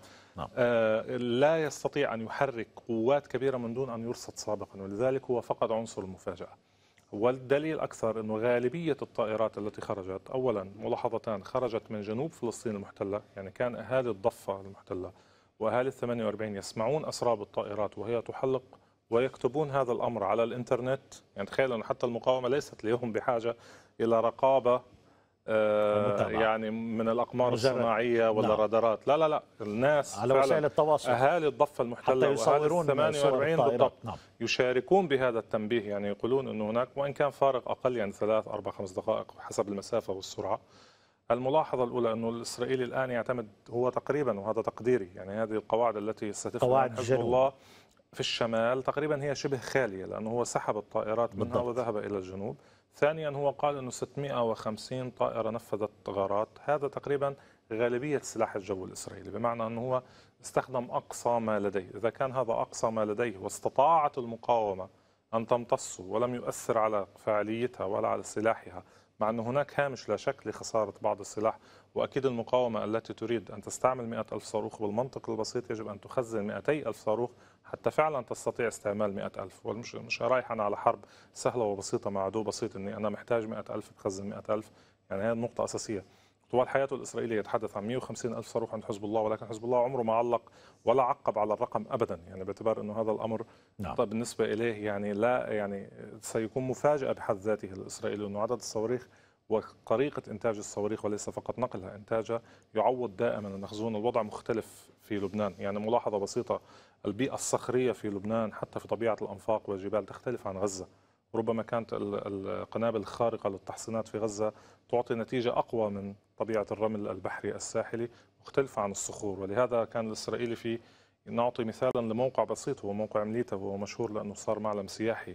لا يستطيع أن يحرك قوات كبيرة من دون أن يرصد سابقا، ولذلك هو فقد عنصر المفاجأة. والدليل أكثر أنه غالبية الطائرات التي خرجت، أولا ملاحظتان، خرجت من جنوب فلسطين المحتلة، يعني كان أهالي الضفة المحتلة وأهالي 48 يسمعون أسراب الطائرات وهي تحلق ويكتبون هذا الأمر على الإنترنت. يعني تخيل أن حتى المقاومة ليست اليوم بحاجة إلى رقابة يعني من الأقمار الصناعية ولا رادارات، لا لا لا، الناس على وسائل التواصل، أهالي الضفة المحتلة وأهالي 48 بالضبط يشاركون بهذا التنبيه، يعني يقولون أنه هناك، وإن كان فارق أقل يعني 3-4-5 دقائق حسب المسافة والسرعة. الملاحظة الأولى أنه الإسرائيلي الآن يعتمد هو تقريبا، وهذا تقديري، يعني هذه القواعد التي استهدفها حزب الله في الشمال تقريبا هي شبه خالية، لأنه هو سحب الطائرات منها بالضبط. وذهب إلى الجنوب. ثانيا هو قال أنه 650 طائرة نفذت غارات، هذا تقريبا غالبية سلاح الجو الإسرائيلي، بمعنى أنه هو استخدم أقصى ما لديه. إذا كان هذا أقصى ما لديه واستطاعت المقاومة أن تمتصه ولم يؤثر على فعاليتها ولا على سلاحها، مع أن هناك هامش لا شك لخسارة بعض السلاح، وأكيد المقاومة التي تريد أن تستعمل 100,000 صاروخ بالمنطق البسيط يجب أن تخزن 200,000 صاروخ حتى فعلا تستطيع استعمال 100,000. مش رايح أنا على حرب سهلة وبسيطة مع عدو بسيط، أني أنا محتاج 100,000 تخزن 100,000، يعني هذه النقطة أساسية. طوال حياته الإسرائيلي يتحدث عن 150,000 صاروخ عند حزب الله، ولكن حزب الله عمره ما علق ولا عقب على الرقم أبدا، يعني باعتبار أنه هذا الأمر طيب بالنسبة إليه، يعني لا يعني سيكون مفاجأة بحد ذاته الإسرائيلي، أنه عدد الصواريخ وطريقة إنتاج الصواريخ وليس فقط نقلها إنتاجها يعوض دائما المخزون. الوضع مختلف في لبنان، يعني ملاحظة بسيطة، البيئة الصخرية في لبنان حتى في طبيعة الأنفاق والجبال تختلف عن غزة، ربما كانت القنابل الخارقة للتحصينات في غزة تعطي نتيجة أقوى من طبيعة الرمل البحري الساحلي، مختلفة عن الصخور. ولهذا كان الإسرائيلي في، نعطي مثالا لموقع بسيط، هو موقع مليتا، وهو مشهور لأنه صار معلم سياحي،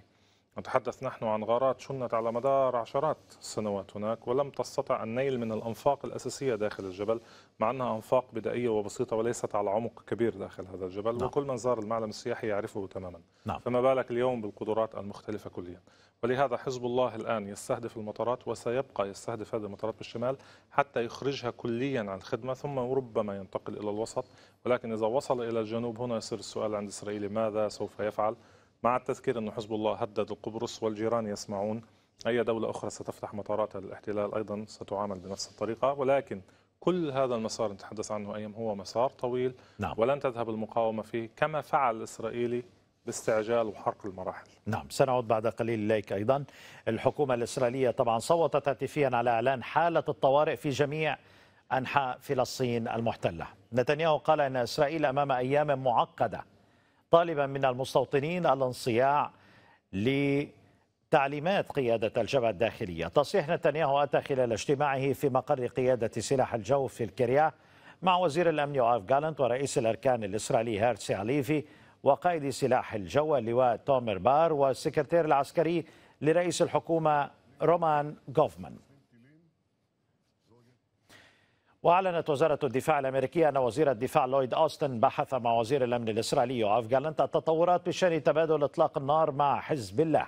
نتحدث نحن عن غارات شنت على مدار عشرات السنوات هناك، ولم تستطع النيل من الأنفاق الأساسية داخل الجبل، مع أنها أنفاق بدائية وبسيطة وليست على عمق كبير داخل هذا الجبل. نعم. وكل من زار المعلم السياحي يعرفه تماما. نعم. فما بالك اليوم بالقدرات المختلفة كليا. ولهذا حزب الله الآن يستهدف المطارات، وسيبقى يستهدف هذه المطارات بالشمال حتى يخرجها كليا عن الخدمة، ثم ربما ينتقل إلى الوسط، ولكن إذا وصل إلى الجنوب هنا يصير السؤال عند إسرائيل ماذا سوف يفعل، مع التذكير أن حزب الله هدد قبرص والجيران يسمعون، أي دولة أخرى ستفتح مطاراتها للاحتلال أيضا ستعامل بنفس الطريقة، ولكن كل هذا المسار نتحدث عنه أيام هو مسار طويل، نعم. ولن تذهب المقاومة فيه كما فعل الإسرائيلي باستعجال وحرق المراحل. نعم، سنعود بعد قليل إليك أيضا. الحكومة الإسرائيلية طبعا صوتت هاتفيا على إعلان حالة الطوارئ في جميع أنحاء فلسطين المحتلة. نتنياهو قال أن إسرائيل أمام أيام معقدة، طالبا من المستوطنين الانصياع لتعليمات قيادة الجبهة الداخلية. تصريح نتنياهو أتى خلال اجتماعه في مقر قيادة سلاح الجو في الكرية مع وزير الأمن يوآف غالانت ورئيس الأركان الإسرائيلي هارتسي هليفي وقائد سلاح الجو اللواء تومر بار والسكرتير العسكري لرئيس الحكومة رومان جوفمان. وأعلنت وزارة الدفاع الأمريكية أن وزير الدفاع لويد أوستن بحث مع وزير الأمن الإسرائيلي يوآف غالانت التطورات بشأن تبادل إطلاق النار مع حزب الله.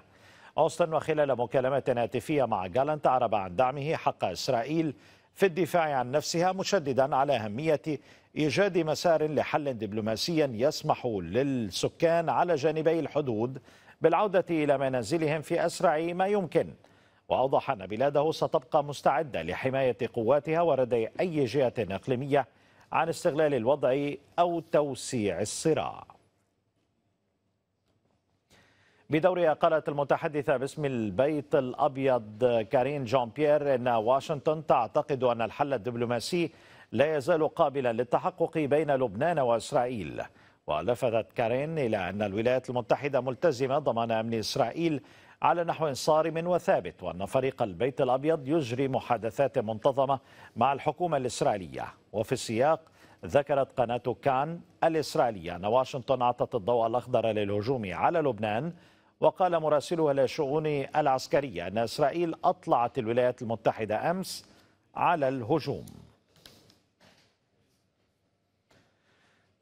أوستن وخلال مكالمات هاتفية مع غالانت أعرب عن دعمه حق إسرائيل في الدفاع عن نفسها، مشددا على أهمية إيجاد مسار لحل دبلوماسي يسمح للسكان على جانبي الحدود بالعودة إلى منازلهم في أسرع ما يمكن، وأوضح أن بلاده ستبقى مستعدة لحماية قواتها وردع أي جهة إقليمية عن استغلال الوضع أو توسيع الصراع. بدورها قالت المتحدثة باسم البيت الأبيض كارين جان بيير أن واشنطن تعتقد أن الحل الدبلوماسي لا يزال قابلا للتحقق بين لبنان وإسرائيل. ولفتت كارين إلى أن الولايات المتحدة ملتزمة ضمان أمن إسرائيل على نحو صارم وثابت، وأن فريق البيت الأبيض يجري محادثات منتظمة مع الحكومة الإسرائيلية. وفي السياق ذكرت قناة كان الإسرائيلية أن واشنطن أعطت الضوء الأخضر للهجوم على لبنان، وقال مراسلها للشؤون العسكرية أن إسرائيل أطلعت الولايات المتحدة أمس على الهجوم.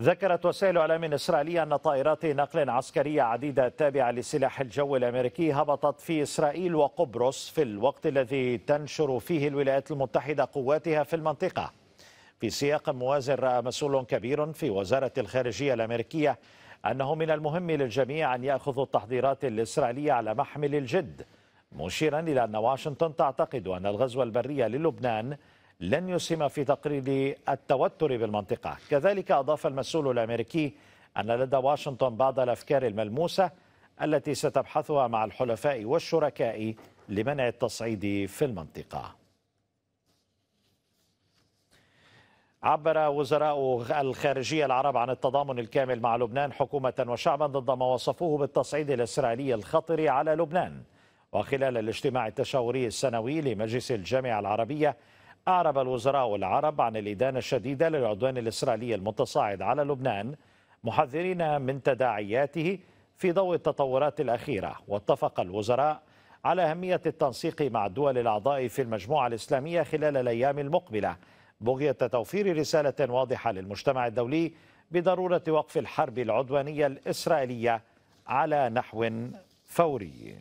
ذكرت وسائل إعلام إسرائيلية أن طائرات نقل عسكرية عديدة تابعة لسلاح الجو الأمريكي هبطت في إسرائيل وقبرص في الوقت الذي تنشر فيه الولايات المتحدة قواتها في المنطقة. في سياق موازن، رأى مسؤول كبير في وزارة الخارجية الأمريكية أنه من المهم للجميع أن يأخذوا التحضيرات الإسرائيلية على محمل الجد، مشيرا إلى أن واشنطن تعتقد أن الغزو البري للبنان لن يسهم في تقليل التوتر بالمنطقة. كذلك أضاف المسؤول الأمريكي أن لدى واشنطن بعض الأفكار الملموسة التي ستبحثها مع الحلفاء والشركاء لمنع التصعيد في المنطقة. عبر وزراء الخارجية العرب عن التضامن الكامل مع لبنان حكومة وشعبا ضد ما وصفوه بالتصعيد الإسرائيلي الخطر على لبنان. وخلال الاجتماع التشاوري السنوي لمجلس الجامعة العربية، أعرب الوزراء العرب عن الإدانة الشديدة للعدوان الإسرائيلي المتصاعد على لبنان، محذرين من تداعياته في ضوء التطورات الأخيرة. واتفق الوزراء على أهمية التنسيق مع الدول الأعضاء في المجموعة الإسلامية خلال الأيام المقبلة، بغية توفير رسالة واضحة للمجتمع الدولي بضرورة وقف الحرب العدوانية الإسرائيلية على نحو فوري.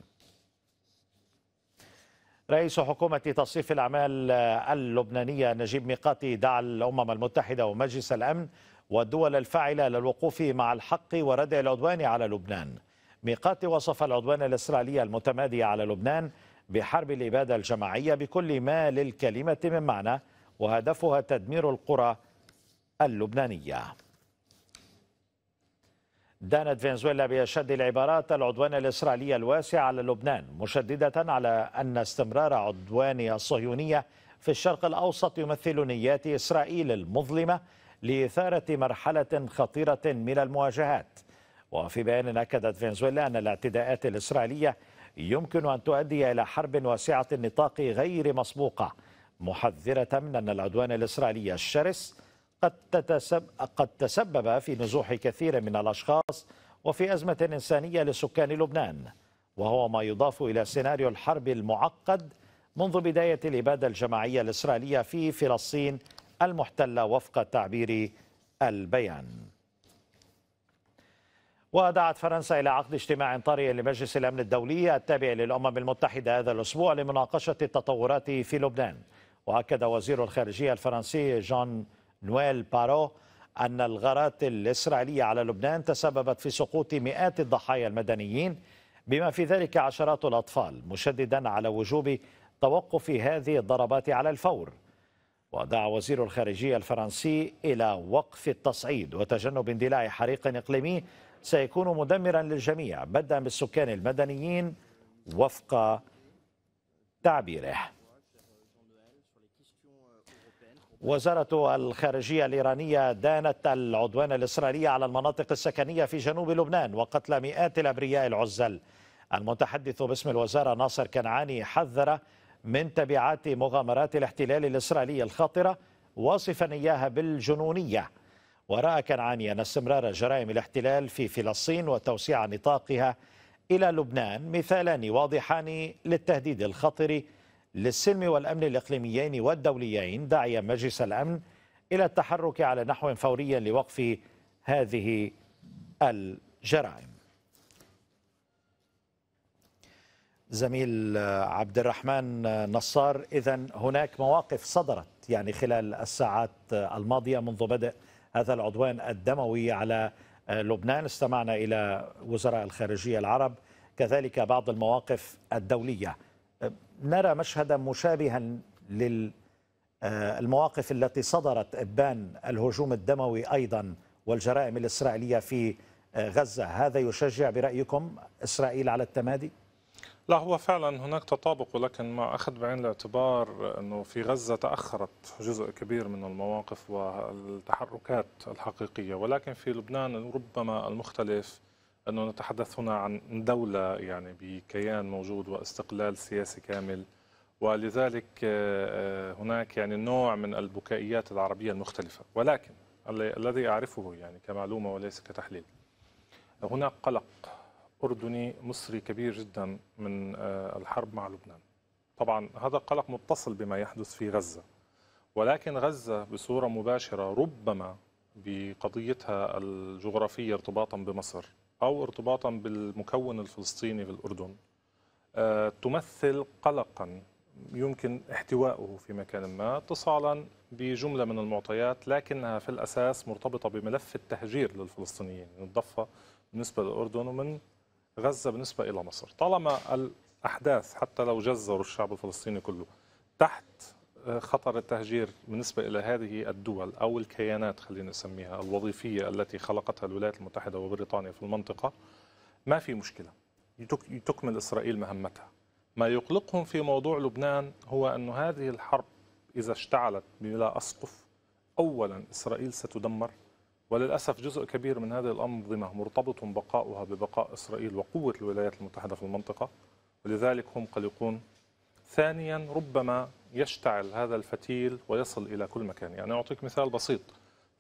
رئيس حكومة تصريف الأعمال اللبنانية نجيب ميقاتي دعا الأمم المتحدة ومجلس الأمن والدول الفاعلة للوقوف مع الحق وردع العدوان على لبنان. ميقاتي وصف العدوان الإسرائيلي المتمادي على لبنان بحرب الإبادة الجماعية بكل ما للكلمة من معنى، وهدفها تدمير القرى اللبنانية. دانت فنزويلا بأشد العبارات العدوان الإسرائيلي الواسع على لبنان، مشددة على أن استمرار عدوان الصهيونية في الشرق الأوسط يمثل نيات إسرائيل المظلمة لإثارة مرحلة خطيرة من المواجهات. وفي بيان أكدت فنزويلا أن الاعتداءات الإسرائيلية يمكن أن تؤدي إلى حرب واسعة النطاق غير مسبوقة، محذرة من أن العدوان الإسرائيلي الشرس قد تسبب في نزوح كثير من الأشخاص وفي أزمة إنسانية لسكان لبنان، وهو ما يضاف إلى سيناريو الحرب المعقد منذ بداية الإبادة الجماعية الإسرائيلية في فلسطين المحتلة وفق تعبير البيان. ودعت فرنسا إلى عقد اجتماع طارئ لمجلس الأمن الدولي التابع للأمم المتحدة هذا الأسبوع لمناقشة التطورات في لبنان. وأكد وزير الخارجية الفرنسي جان نويل بارو أن الغارات الإسرائيلية على لبنان تسببت في سقوط مئات الضحايا المدنيين بما في ذلك عشرات الأطفال، مشددا على وجوب توقف هذه الضربات على الفور. ودعا وزير الخارجية الفرنسي إلى وقف التصعيد وتجنب اندلاع حريق إقليمي سيكون مدمرا للجميع بدءا بالسكان المدنيين وفق تعبيره. وزارة الخارجية الإيرانية دانت العدوان الإسرائيلي على المناطق السكنية في جنوب لبنان وقتل مئات الأبرياء العزل. المتحدث باسم الوزارة ناصر كنعاني حذر من تبعات مغامرات الاحتلال الإسرائيلي الخاطرة، واصفا إياها بالجنونية. ورأى كنعاني أن استمرار جرائم الاحتلال في فلسطين وتوسيع نطاقها إلى لبنان مثالان واضحان للتهديد الخطير للسلم والأمن الإقليميين والدوليين، داعيا مجلس الأمن إلى التحرك على نحو فوري لوقف هذه الجرائم. زميل عبد الرحمن نصار، إذن هناك مواقف صدرت يعني خلال الساعات الماضية منذ بدء هذا العدوان الدموي على لبنان. استمعنا إلى وزراء الخارجية العرب، كذلك بعض المواقف الدولية. نرى مشهدا مشابها للمواقف التي صدرت إبان الهجوم الدموي أيضا والجرائم الإسرائيلية في غزة. هذا يشجع برأيكم إسرائيل على التمادي؟ لا، هو فعلا هناك تطابق، ولكن ما أخذ بعين الاعتبار أنه في غزة تأخرت جزء كبير من المواقف والتحركات الحقيقية. ولكن في لبنان ربما المختلف أنه نتحدث هنا عن دولة يعني بكيان موجود واستقلال سياسي كامل، ولذلك هناك يعني نوع من البكائيات العربية المختلفة. ولكن الذي أعرفه يعني كمعلومة وليس كتحليل، هناك قلق أردني مصري كبير جدا من الحرب مع لبنان. طبعا هذا القلق متصل بما يحدث في غزة، ولكن غزة بصورة مباشرة ربما بقضيتها الجغرافية ارتباطا بمصر أو ارتباطا بالمكون الفلسطيني في الأردن تمثل قلقا يمكن احتواؤه في مكان ما اتصالا بجملة من المعطيات، لكنها في الأساس مرتبطة بملف التهجير للفلسطينيين من الضفة بالنسبة للأردن ومن غزة بالنسبة إلى مصر. طالما الأحداث حتى لو جزروا الشعب الفلسطيني كله تحت خطر التهجير بالنسبة إلى هذه الدول أو الكيانات خلينا نسميها الوظيفية التي خلقتها الولايات المتحدة وبريطانيا في المنطقة، ما في مشكلة، تكمل إسرائيل مهمتها. ما يقلقهم في موضوع لبنان هو أن هذه الحرب إذا اشتعلت بلا أسقف، أولا إسرائيل ستدمر، وللأسف جزء كبير من هذه الأنظمة مرتبط بقاؤها ببقاء إسرائيل وقوة الولايات المتحدة في المنطقة، ولذلك هم قلقون. ثانيا ربما يشتعل هذا الفتيل ويصل إلى كل مكان. يعني أعطيك مثال بسيط،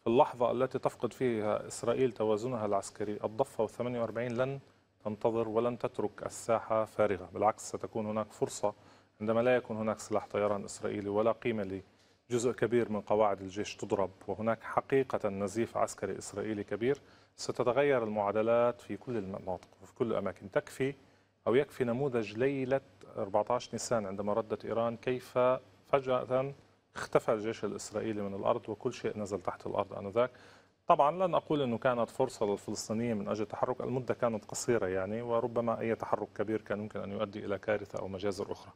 في اللحظة التي تفقد فيها إسرائيل توازنها العسكري الضفة و48 لن تنتظر ولن تترك الساحة فارغة، بالعكس ستكون هناك فرصة عندما لا يكون هناك سلاح طيران إسرائيلي ولا قيمة لجزء كبير من قواعد الجيش تضرب وهناك حقيقة نزيف عسكري إسرائيلي كبير. ستتغير المعادلات في كل المناطق وفي كل الأماكن. تكفي أو يكفي نموذج ليلة 14 نيسان عندما ردت إيران، كيف فجأة اختفى الجيش الإسرائيلي من الأرض وكل شيء نزل تحت الأرض آنذاك. طبعا لن أقول أنه كانت فرصة للفلسطينيين من أجل التحرك، المدة كانت قصيرة يعني، وربما أي تحرك كبير كان يمكن أن يؤدي إلى كارثة أو مجازر أخرى.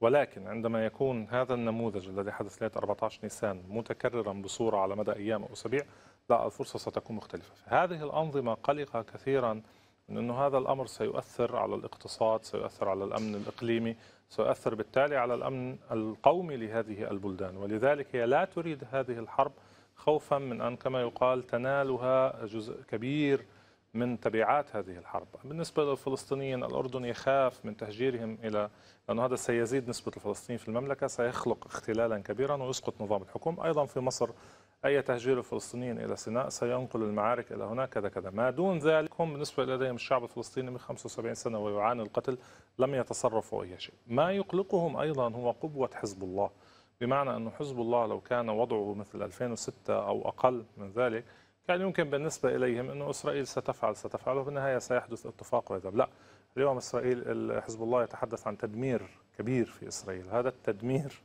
ولكن عندما يكون هذا النموذج الذي حدث ليلة 14 نيسان متكررا بصورة على مدى أيام أو أسابيع، لا، الفرصة ستكون مختلفة. هذه الأنظمة قلقة كثيرا من أن هذا الأمر سيؤثر على الاقتصاد، سيؤثر على الأمن الإقليمي، سيؤثر بالتالي على الأمن القومي لهذه البلدان. ولذلك هي لا تريد هذه الحرب خوفا من أن كما يقال تنالها جزء كبير من تبعات هذه الحرب. بالنسبة للفلسطينيين، الأردن يخاف من تهجيرهم إلى، لأن هذا سيزيد نسبة الفلسطينيين في المملكة، سيخلق اختلالا كبيرا ويسقط نظام الحكم. أيضا في مصر أي تهجير الفلسطينيين إلى سيناء سينقل المعارك إلى هناك كذا كذا. ما دون ذلك هم بالنسبة لديهم الشعب الفلسطيني من 75 سنة ويعاني القتل، لم يتصرفوا أي شيء. ما يقلقهم أيضا هو قوة حزب الله، بمعنى أن حزب الله لو كان وضعه مثل 2006 أو أقل من ذلك كان يمكن بالنسبة إليهم أن إسرائيل ستفعل وفي النهاية سيحدث اتفاق ويذهب. لا، اليوم إسرائيل حزب الله يتحدث عن تدمير كبير في إسرائيل. هذا التدمير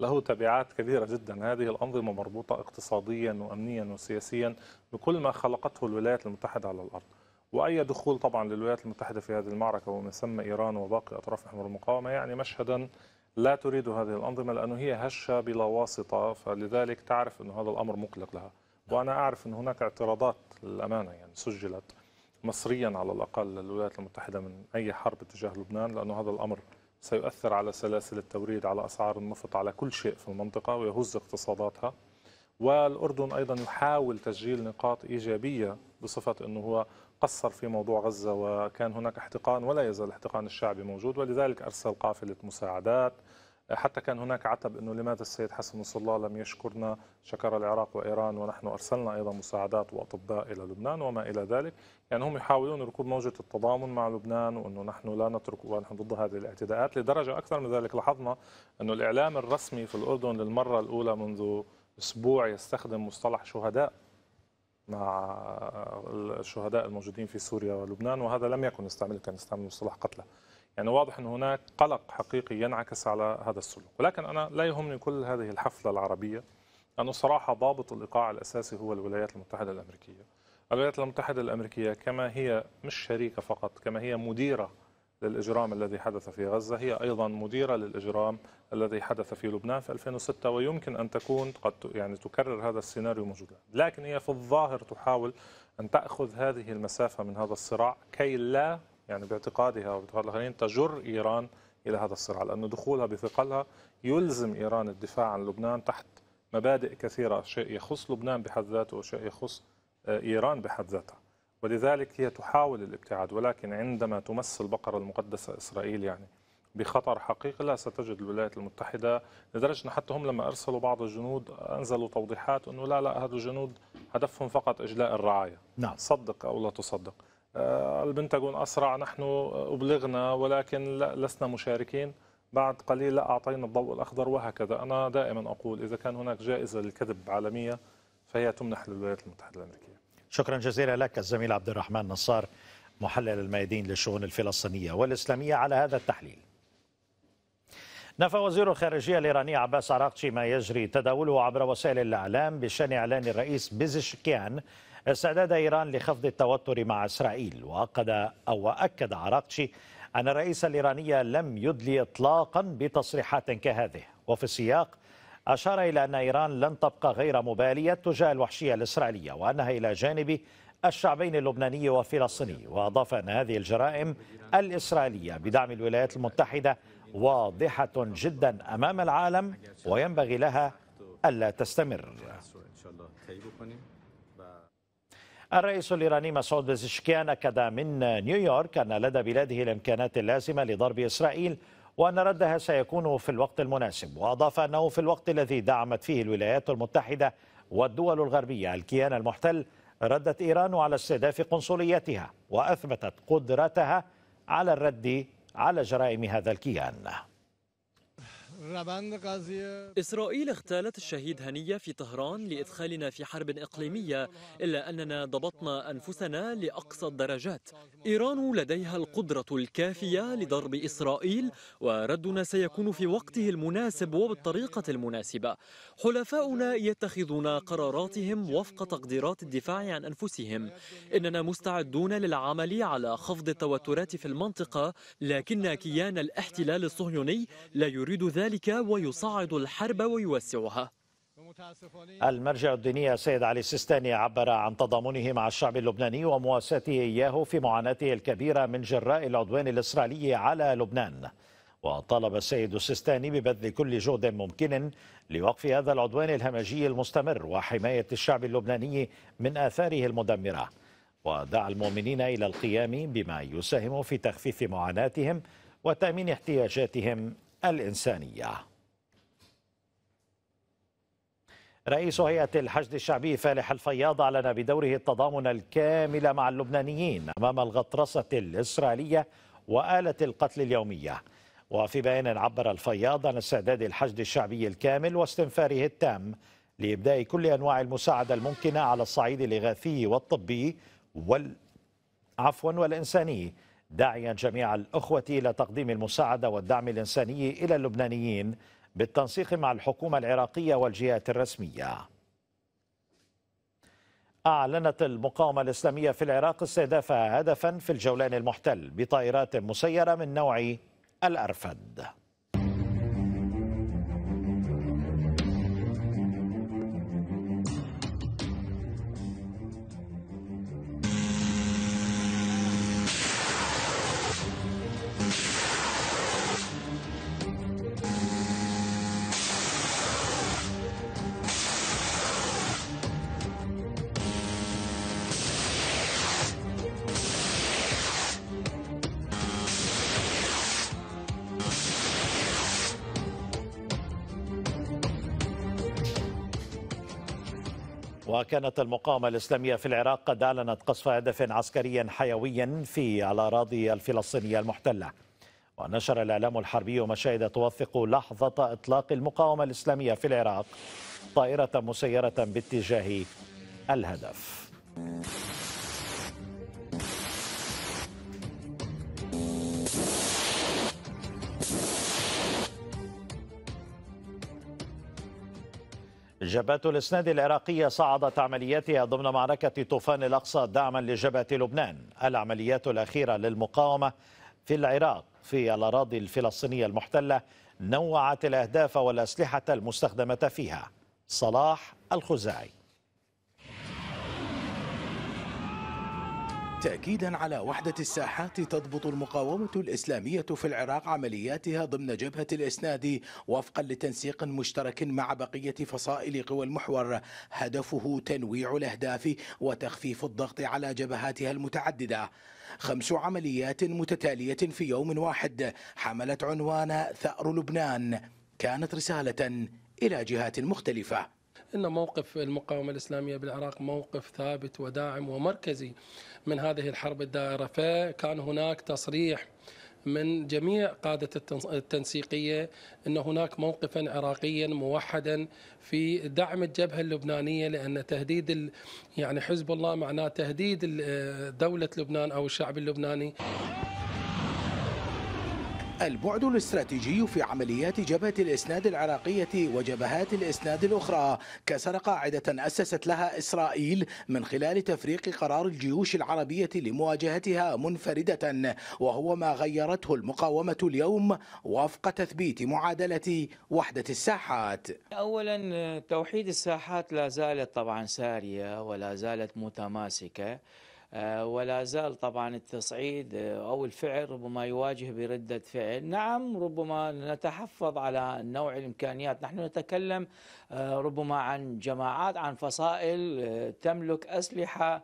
له تبعات كبيرة جدا. هذه الأنظمة مربوطة اقتصاديا وأمنيا وسياسيا بكل ما خلقته الولايات المتحدة على الأرض. واي دخول طبعا للولايات المتحده في هذه المعركه ومن ثم ايران وباقي اطراف محور المقاومه يعني مشهدا لا تريد هذه الانظمه، لانه هي هشه بلا واسطه، فلذلك تعرف انه هذا الامر مقلق لها. وانا اعرف ان هناك اعتراضات للامانه يعني سجلت مصريا على الاقل للولايات المتحده من اي حرب تجاه لبنان، لانه هذا الامر سيؤثر على سلاسل التوريد، على اسعار النفط، على كل شيء في المنطقه ويهز اقتصاداتها. والاردن ايضا يحاول تسجيل نقاط ايجابيه بصفه انه هو قصر في موضوع غزه، وكان هناك احتقان ولا يزال الاحتقان الشعبي موجود، ولذلك ارسل قافله مساعدات. حتى كان هناك عتب انه لماذا السيد حسن نصر الله لم يشكرنا، شكر العراق وايران ونحن ارسلنا ايضا مساعدات واطباء الى لبنان وما الى ذلك. يعني هم يحاولون ركوب موجه التضامن مع لبنان، وانه نحن لا نترك ونحن ضد هذه الاعتداءات. لدرجه اكثر من ذلك لاحظنا انه الاعلام الرسمي في الاردن للمره الاولى منذ اسبوع يستخدم مصطلح شهداء مع الشهداء الموجودين في سوريا ولبنان، وهذا لم يكن يستعمل، كان يستعمل مصطلح قتلى. يعني واضح أن هناك قلق حقيقي ينعكس على هذا السلوك. ولكن أنا لا يهمني كل هذه الحفلة العربية، لأنه صراحة ضابط الإيقاع الأساسي هو الولايات المتحدة الأمريكية. الولايات المتحدة الأمريكية كما هي مش شريكة فقط، كما هي مديرة للإجرام الذي حدث في غزة، هي أيضا مديرة للإجرام الذي حدث في لبنان في 2006، ويمكن أن تكون قد يعني تكرر هذا السيناريو موجودا. لكن هي في الظاهر تحاول أن تأخذ هذه المسافة من هذا الصراع كي لا يعني باعتقادها وباعتقاد الآخرين تجر إيران إلى هذا الصراع، لأن دخولها بثقلها يلزم إيران الدفاع عن لبنان تحت مبادئ كثيرة، شيء يخص لبنان بحد ذاته وشيء يخص إيران بحد ذاتها. ولذلك هي تحاول الابتعاد، ولكن عندما تمس البقرة المقدسة إسرائيل يعني بخطر حقيقي، لا ستجد الولايات المتحدة. لدرجة حتى هم لما أرسلوا بعض الجنود أنزلوا توضيحات أنه لا هذا الجنود هدفهم فقط إجلاء الرعاية. نعم. صدق أو لا تصدق. البنتاغون أسرع، نحن أبلغنا ولكن لسنا مشاركين، بعد قليل لا أعطينا الضوء الأخضر، وهكذا. أنا دائما أقول إذا كان هناك جائزة للكذب عالمية فهي تمنح للولايات المتحدة الأمريكية. شكرا جزيلا لك الزميل عبد الرحمن نصار، محلل الميادين للشؤون الفلسطينية والإسلامية، على هذا التحليل. نفى وزير الخارجية الإيراني عباس عراقچي ما يجري تداوله عبر وسائل الإعلام بشأن إعلان الرئيس بزشكيان استعداد إيران لخفض التوتر مع إسرائيل، وأكد عراقچي أن الرئيس الإيراني لم يدلي إطلاقا بتصريحات كهذه. وفي السياق أشار إلى أن إيران لن تبقى غير مبالية تجاه الوحشية الإسرائيلية، وأنها إلى جانب الشعبين اللبناني والفلسطيني، وأضاف أن هذه الجرائم الإسرائيلية بدعم الولايات المتحدة واضحة جدا أمام العالم وينبغي لها ألا تستمر. الرئيس الإيراني مسعود بزشكيان أكد من نيويورك أن لدى بلاده الإمكانات اللازمة لضرب إسرائيل، وأن ردها سيكون في الوقت المناسب، وأضاف أنه في الوقت الذي دعمت فيه الولايات المتحدة والدول الغربية الكيان المحتل، ردت إيران على استهداف قنصليتها وأثبتت قدرتها على الرد على جرائم هذا الكيان. إسرائيل اغتالت الشهيد هنية في طهران لإدخالنا في حرب إقليمية، إلا أننا ضبطنا أنفسنا لأقصى الدرجات. إيران لديها القدرة الكافية لضرب إسرائيل، وردنا سيكون في وقته المناسب وبالطريقة المناسبة. حلفاؤنا يتخذون قراراتهم وفق تقديرات الدفاع عن أنفسهم. إننا مستعدون للعمل على خفض التوترات في المنطقة، لكن كيان الاحتلال الصهيوني لا يريد ذلك ويصعد الحرب ويوسعها. المرجع الديني السيد علي السيستاني عبر عن تضامنه مع الشعب اللبناني ومواساته إياه في معاناته الكبيرة من جراء العدوان الإسرائيلي على لبنان، وطالب السيد السيستاني ببذل كل جهد ممكن لوقف هذا العدوان الهمجي المستمر وحماية الشعب اللبناني من آثاره المدمرة، ودعا المؤمنين إلى القيام بما يساهم في تخفيف معاناتهم وتأمين احتياجاتهم الإنسانية. رئيس هيئة الحشد الشعبي فالح الفياض أعلن بدوره التضامن الكامل مع اللبنانيين أمام الغطرسة الإسرائيلية وآلة القتل اليومية. وفي بيان عبر الفياض عن استعداد الحشد الشعبي الكامل واستنفاره التام لإبداء كل أنواع المساعدة الممكنة على الصعيد الإغاثي والطبي والإنساني، داعيا جميع الأخوة إلى تقديم المساعدة والدعم الإنساني إلى اللبنانيين بالتنسيق مع الحكومة العراقية والجهات الرسمية. أعلنت المقاومة الإسلامية في العراق استهدافها هدفا في الجولان المحتل بطائرات مسيرة من نوع الأرفد. وكانت المقاومة الإسلامية في العراق قد أعلنت قصف هدف عسكري حيوي في الأراضي الفلسطينية المحتلة. ونشر الإعلام الحربي مشاهد توثق لحظة إطلاق المقاومة الإسلامية في العراق طائرة مسيرة باتجاه الهدف. جبهة الإسناد العراقية صعدت عملياتها ضمن معركة طوفان الأقصى دعما لجبهة لبنان. العمليات الأخيرة للمقاومة في العراق في الأراضي الفلسطينية المحتلة نوعت الأهداف والأسلحة المستخدمة فيها. صلاح الخزاعي. تأكيدا على وحدة الساحات تضبط المقاومة الإسلامية في العراق عملياتها ضمن جبهة الإسناد وفقا لتنسيق مشترك مع بقية فصائل قوى المحور، هدفه تنويع الأهداف وتخفيف الضغط على جبهاتها المتعددة. 5 عمليات متتالية في يوم واحد حملت عنوان ثأر لبنان، كانت رسالة إلى جهات مختلفة. إن موقف المقاومة الإسلامية بالعراق موقف ثابت وداعم ومركزي من هذه الحرب الدائرة، فكان هناك تصريح من جميع قادة التنسيقية أن هناك موقفا عراقيا موحدا في دعم الجبهة اللبنانية، لأن تهديد يعني حزب الله معناه تهديد دولة لبنان أو الشعب اللبناني. البعد الاستراتيجي في عمليات جبهة الإسناد العراقية وجبهات الإسناد الأخرى كسر قاعدة أسست لها إسرائيل من خلال تفريق قرار الجيوش العربية لمواجهتها منفردة، وهو ما غيرته المقاومة اليوم وفق تثبيت معادلة وحدة الساحات. أولا توحيد الساحات لا زالت طبعا سارية ولا زالت متماسكة، ولا زال طبعا التصعيد أو الفعل ربما يواجه بردة فعل. نعم ربما نتحفظ على نوع الإمكانيات، نحن نتكلم ربما عن جماعات عن فصائل تملك أسلحة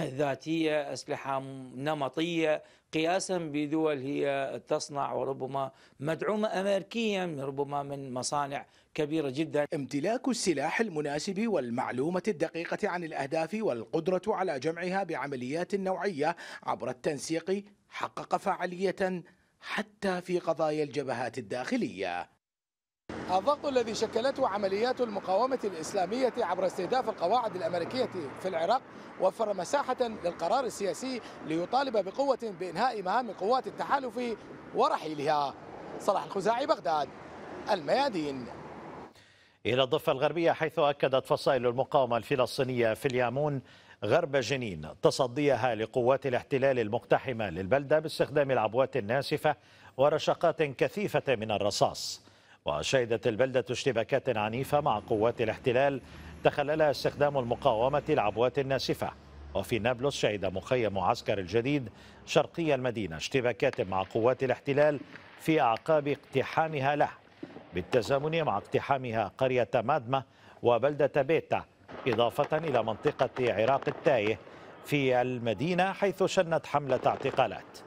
ذاتية، أسلحة نمطية قياسا بدول هي تصنع وربما مدعومة أمريكيا ربما من مصانع كبيرة جدا. امتلاك السلاح المناسب والمعلومة الدقيقة عن الأهداف والقدرة على جمعها بعمليات نوعية عبر التنسيق حقق فعالية حتى في قضايا الجبهات الداخلية. الضغط الذي شكلته عمليات المقاومة الإسلامية عبر استهداف القواعد الأمريكية في العراق وفر مساحة للقرار السياسي ليطالب بقوة بإنهاء مهام قوات التحالف ورحيلها. صلاح الخزاعي، بغداد، الميادين. إلى الضفة الغربية حيث أكدت فصائل المقاومة الفلسطينية في اليامون غرب جنين تصديها لقوات الاحتلال المقتحمة للبلدة باستخدام العبوات الناسفة ورشقات كثيفة من الرصاص. وشهدت البلدة اشتباكات عنيفة مع قوات الاحتلال تخللها استخدام المقاومة العبوات الناسفة. وفي نابلس شهد مخيم عسكر الجديد شرقي المدينة اشتباكات مع قوات الاحتلال في أعقاب اقتحامها له، بالتزامن مع اقتحامها قرية مادمة وبلدة بيتا، إضافة إلى منطقة عراق التايه في المدينة حيث شنت حملة اعتقالات.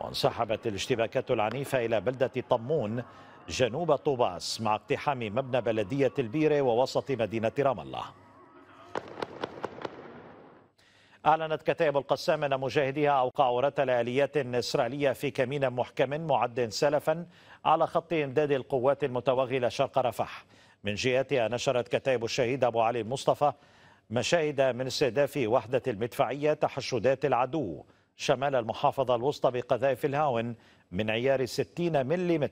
وانسحبت الاشتباكات العنيفة إلى بلدة طمون جنوب طوباس مع اقتحام مبنى بلدية البيرة ووسط مدينة رام الله. أعلنت كتائب القسام أن مجاهديها أوقعوا رتل آليات إسرائيلية في كمين محكم معد سلفا على خط إمداد القوات المتوغلة شرق رفح. من جهتها نشرت كتائب الشهيد أبو علي المصطفى مشاهد من استهداف وحدة المدفعية تحشدات العدو شمال المحافظة الوسطى بقذائف الهاون من عيار 60 ملم.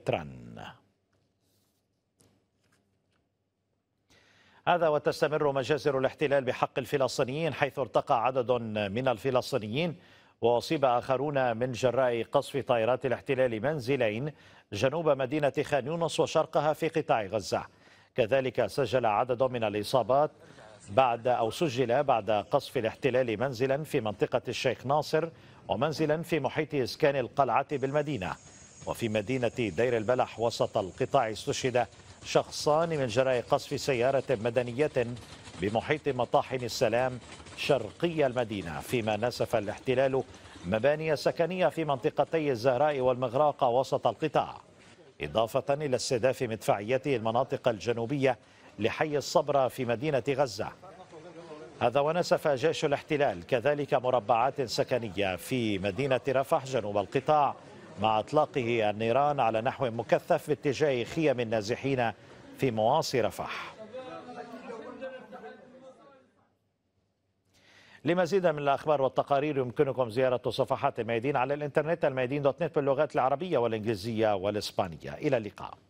هذا وتستمر مجازر الاحتلال بحق الفلسطينيين، حيث ارتقى عدد من الفلسطينيين وأصيب آخرون من جراء قصف طائرات الاحتلال منزلين جنوب مدينة خان يونس وشرقها في قطاع غزة. كذلك سجل عدد من الإصابات سجل بعد قصف الاحتلال منزلا في منطقة الشيخ ناصر ومنزلا في محيط إسكان القلعة بالمدينة. وفي مدينة دير البلح وسط القطاع استشهد شخصان من جراء قصف سيارة مدنية بمحيط مطاحن السلام شرقي المدينة، فيما نسف الاحتلال مباني سكنية في منطقتي الزهراء والمغراقة وسط القطاع، إضافة إلى استهداف مدفعيته المناطق الجنوبية لحي الصبرة في مدينة غزة. هذا ونسف جيش الاحتلال كذلك مربعات سكنية في مدينة رفح جنوب القطاع مع إطلاقه النيران على نحو مكثف باتجاه خيم النازحين في مواصي رفح. لمزيد من الأخبار والتقارير يمكنكم زيارة صفحات الميادين على الإنترنت الميادين.net باللغات العربية والإنجليزية والإسبانية. إلى اللقاء.